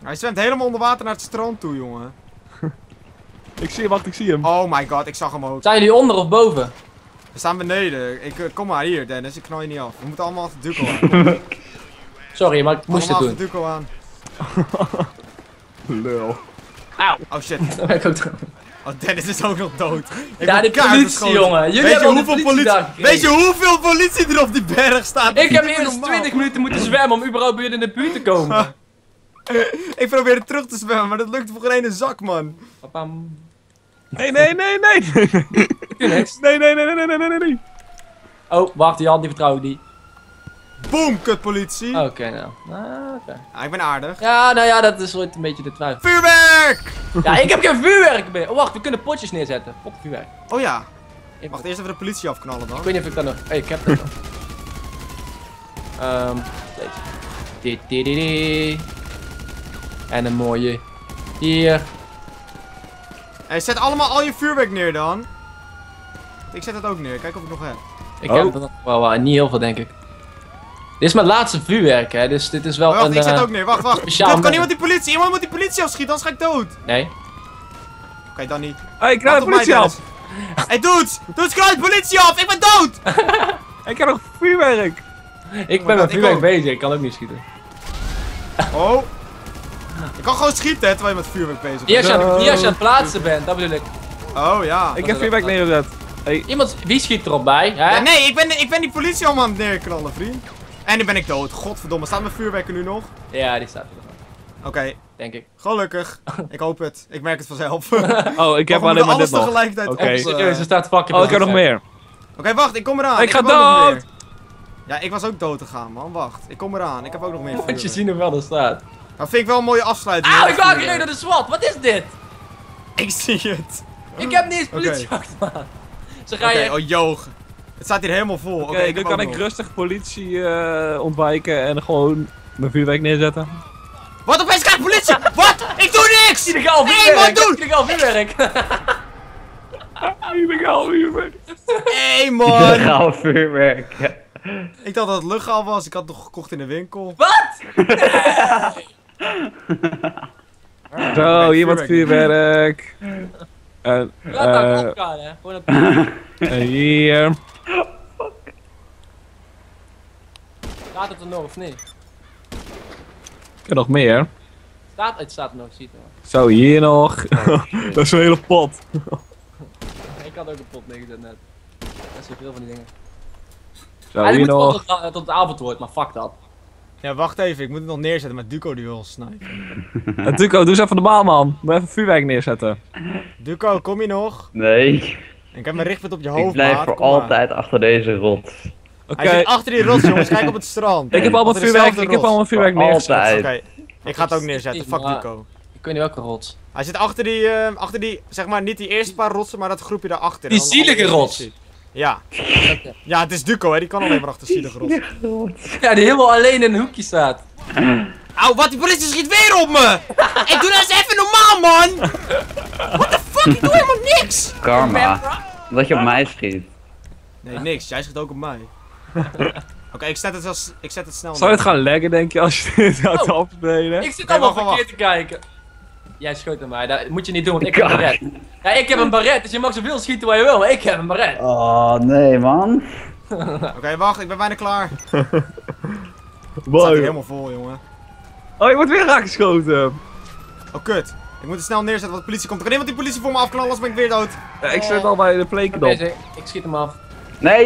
Hij zwemt helemaal onder water naar het strand toe, jongen. Ik zie hem, wacht, ik zie hem. Oh my god, ik zag hem ook. Zijn jullie onder of boven? We staan beneden. Kom maar hier, Dennis, ik knal je niet af. We moeten allemaal achter Duco aan. Sorry, maar ik moest het doen. Allemaal achter Duco aan. Lul. Auw. Oh shit. Daar ben ik ook dood. Oh, Dennis is ook nog dood. Ja, de politie, jongen. Jullie hebben al hoeveel politie daar gekregen. Weet je hoeveel politie er op die berg staat? Ik heb eerst 20 minuten moeten zwemmen om überhaupt weer in de buurt te komen. Ik probeerde terug te zwemmen, maar dat lukt voor geen ene zak, man. Papam. Nee. Nee. Oh, wacht, Jan, die vertrouw ik niet. Boom, kutpolitie. Oké, nou. Ah, ik ben aardig. Ja, nou ja, dat is ooit een beetje de twijfel. Vuurwerk! Ja, ik heb geen vuurwerk meer. Oh, wacht, we kunnen potjes neerzetten. Op vuurwerk. Oh ja. Ik wacht eerst even de politie afknallen dan. Ik weet niet of ik dat nog... Hey, ik heb dat nog. Deze. En een mooie. Hier. Hey, zet allemaal al je vuurwerk neer dan. Ik zet het ook neer, kijk of ik nog heb. Ik heb dat nog wel, niet heel veel denk ik. Dit is mijn laatste vuurwerk, hè, dus dit is wel een... Wacht, ik zet het ook neer, wacht. Kan iemand die politie? Iemand moet die politie afschieten, anders ga ik dood. Nee. Oké, dan niet. Hé, ik raad de politie af. Hé, dudes, raad de politie af, ik ben dood! Ik heb nog vuurwerk. Ik ben met vuurwerk bezig, ik kan ook niet schieten. Oh. Ik kan gewoon schieten, hè, terwijl je met vuurwerk bezig bent. Hier als je aan het plaatsen bent, dat bedoel ik. Oh ja. Ik heb vuurwerk neergezet. Hey. Wie schiet erop bij? Hè? Ja, nee, ik ben die politie allemaal aan het neerknallen, vriend. En nu ben ik dood, godverdomme. Staat mijn vuurwerk er nu nog? Ja, die staat er nog. Oké. Denk ik. Gelukkig. Ik hoop het. Ik merk het vanzelf. Oh, ik heb alleen maar dit nog. Oké. Serieus, er staat fucking. Oh, ik heb nog meer. Oké, wacht, ik kom eraan. Ik ga dood! Ja, ik was ook dood te gaan, man. Wacht, ik kom eraan. Ik heb ook nog meer. Moet je zien hoeveel er staat. Dat vind ik wel een mooie afsluiting. Auw, ik wou gereden door de SWAT. Wat is dit? Ik zie het. Ik heb niet eens politiejacht, man. Ze gaan je... Oh, joh. Het staat hier helemaal vol. Oké, nu kan ik rustig politie ontwijken en gewoon mijn vuurwerk neerzetten. Wat? Opeens krijg ik politie? Wat? Ik doe niks! Illegaal vuurwerk! Illegaal vuurwerk! Illegaal vuurwerk! Hé, man! Illegaal vuurwerk, ja. Ik dacht dat het legaal was, ik had het nog gekocht in de winkel. Wat? Nee. Zo, hier wat vuurwerk. Laat opgaan, hè. Gewoon op. Hier. Staat het er nog of niet? Ik heb nog meer. Het staat er nog, ziet het nog. Zo, hier nog. Dat is een hele pot. Ik had ook een pot neergezet net. Dat zijn veel van die dingen. Zo, hier nog. Tot het avond wordt, maar fuck dat. Ja, wacht even, ik moet het nog neerzetten met Duco die wil snijden. Duco, doe eens even normaal, man. Moet even vuurwerk neerzetten. Duco, kom je nog? Nee. Ik heb mijn richtpunt op je hoofd, man. Ik blijf voor altijd achter deze rot. Hij zit achter die rots, jongens. Kijk op het strand. Ik heb allemaal vuurwerk, neergezet. Altijd. Okay. Ik ga het ook neerzetten, fuck Duco. Ik weet niet welke rots. Hij zit achter die, zeg maar, niet die eerste paar rotsen, maar dat groepje daarachter. Die zielige rots. Ja. Ja, het is Duco, hè. Die kan alleen maar achter zielige rots. Ja, die helemaal alleen in een hoekje staat. Auw, wat? Die politie schiet weer op me! Ik doe dat eens even normaal, man! What the fuck? Ik doe helemaal niks! Karma. Omdat je op mij schiet. Nee, niks. Jij schiet ook op mij. Oké, ik zet het snel. Zou je het gaan leggen, denk je, als je dit gaat afspelen? Ik zit allemaal verkeerd te kijken. Jij schoot naar mij, dat moet je niet doen, want ik heb een baret. Ja, ik heb een baret, dus je mag zoveel schieten waar je wil, maar ik heb een baret. Oh, nee, man. Oké, wacht, ik ben bijna klaar. Het staat hier helemaal vol, jongen. Oh, je wordt weer raakgeschoten. Oh, kut. Ik moet het snel neerzetten, want de politie komt. Er kan iemand die politie voor me afknallen, anders ben ik weer dood. Ja, ik zit al bij de plekendop. Ik schiet hem af. Nee,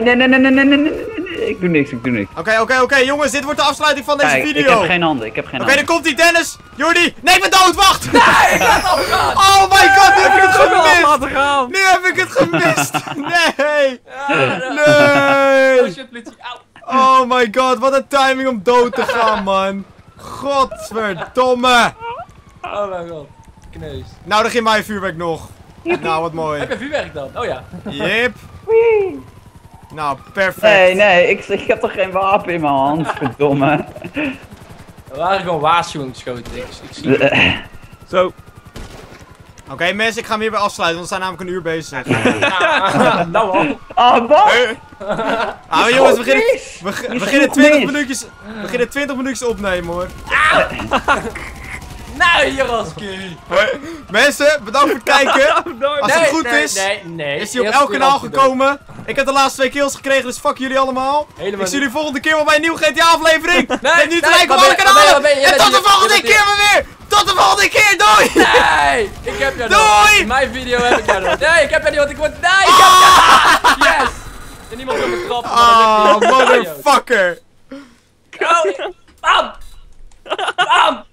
ik doe niks, Oké, jongens, dit wordt de afsluiting van deze video. Ik heb geen handen, Oké, dan komt die Dennis, Jordy. Nee, ik ben dood, wacht! Nee, ik ben afgegaan! Oh my god, nu heb ik het gemist! Nee! Nee! Oh my god, wat een timing om dood te gaan, man. Godverdomme! Oh my god. gekneusd. Nou, dan ging mijn vuurwerk nog. Nou, wat mooi. Heb je vuurwerk dan? Oh ja. Jip. Wee. Nou, perfect. Nee, nee, ik heb toch geen wapen in mijn hand, verdomme. We waren gewoon waarschuwingsschoten. Ik zie het. Zo. Oké, mensen, ik ga hem hierbij afsluiten, want we zijn namelijk een uur bezig. Nou man. Ah, wat? Ah, jongens, we beginnen 20 minuutjes opnemen hoor. Nee, Yarasky! Mensen, bedankt voor het kijken. Als het goed is, is hij op elk kanaal gekomen. Ik heb de laatste 2 kills gekregen, dus fuck jullie allemaal. Helemaal. Ik zie jullie volgende keer wel bij een nieuwe GTA-aflevering. Geef niet gelijk op alle kanalen. En tot de volgende keer maar weer. Tot de volgende keer, doei! Nee, ik heb jou doei! Mijn video heb ik jou nog. Nee, ik heb jou niet, want ik word... Nee, ik heb jou. Yes! En niemand wil me trappen. Oh, motherfucker. Bam! Bam!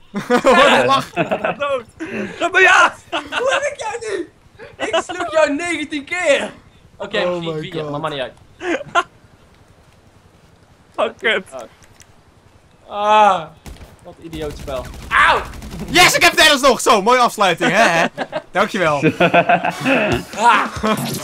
Lach! Dood! Ja! Hoe heb ik jou nu? Ik sloeg jou 19 keer! Oké, misschien 4, maar maakt niet uit. Fuck it. Ah, wat een idioot spel. Auw! Yes, ik heb Dennis nog! Zo, mooie afsluiting, hè? Dankjewel. Ah.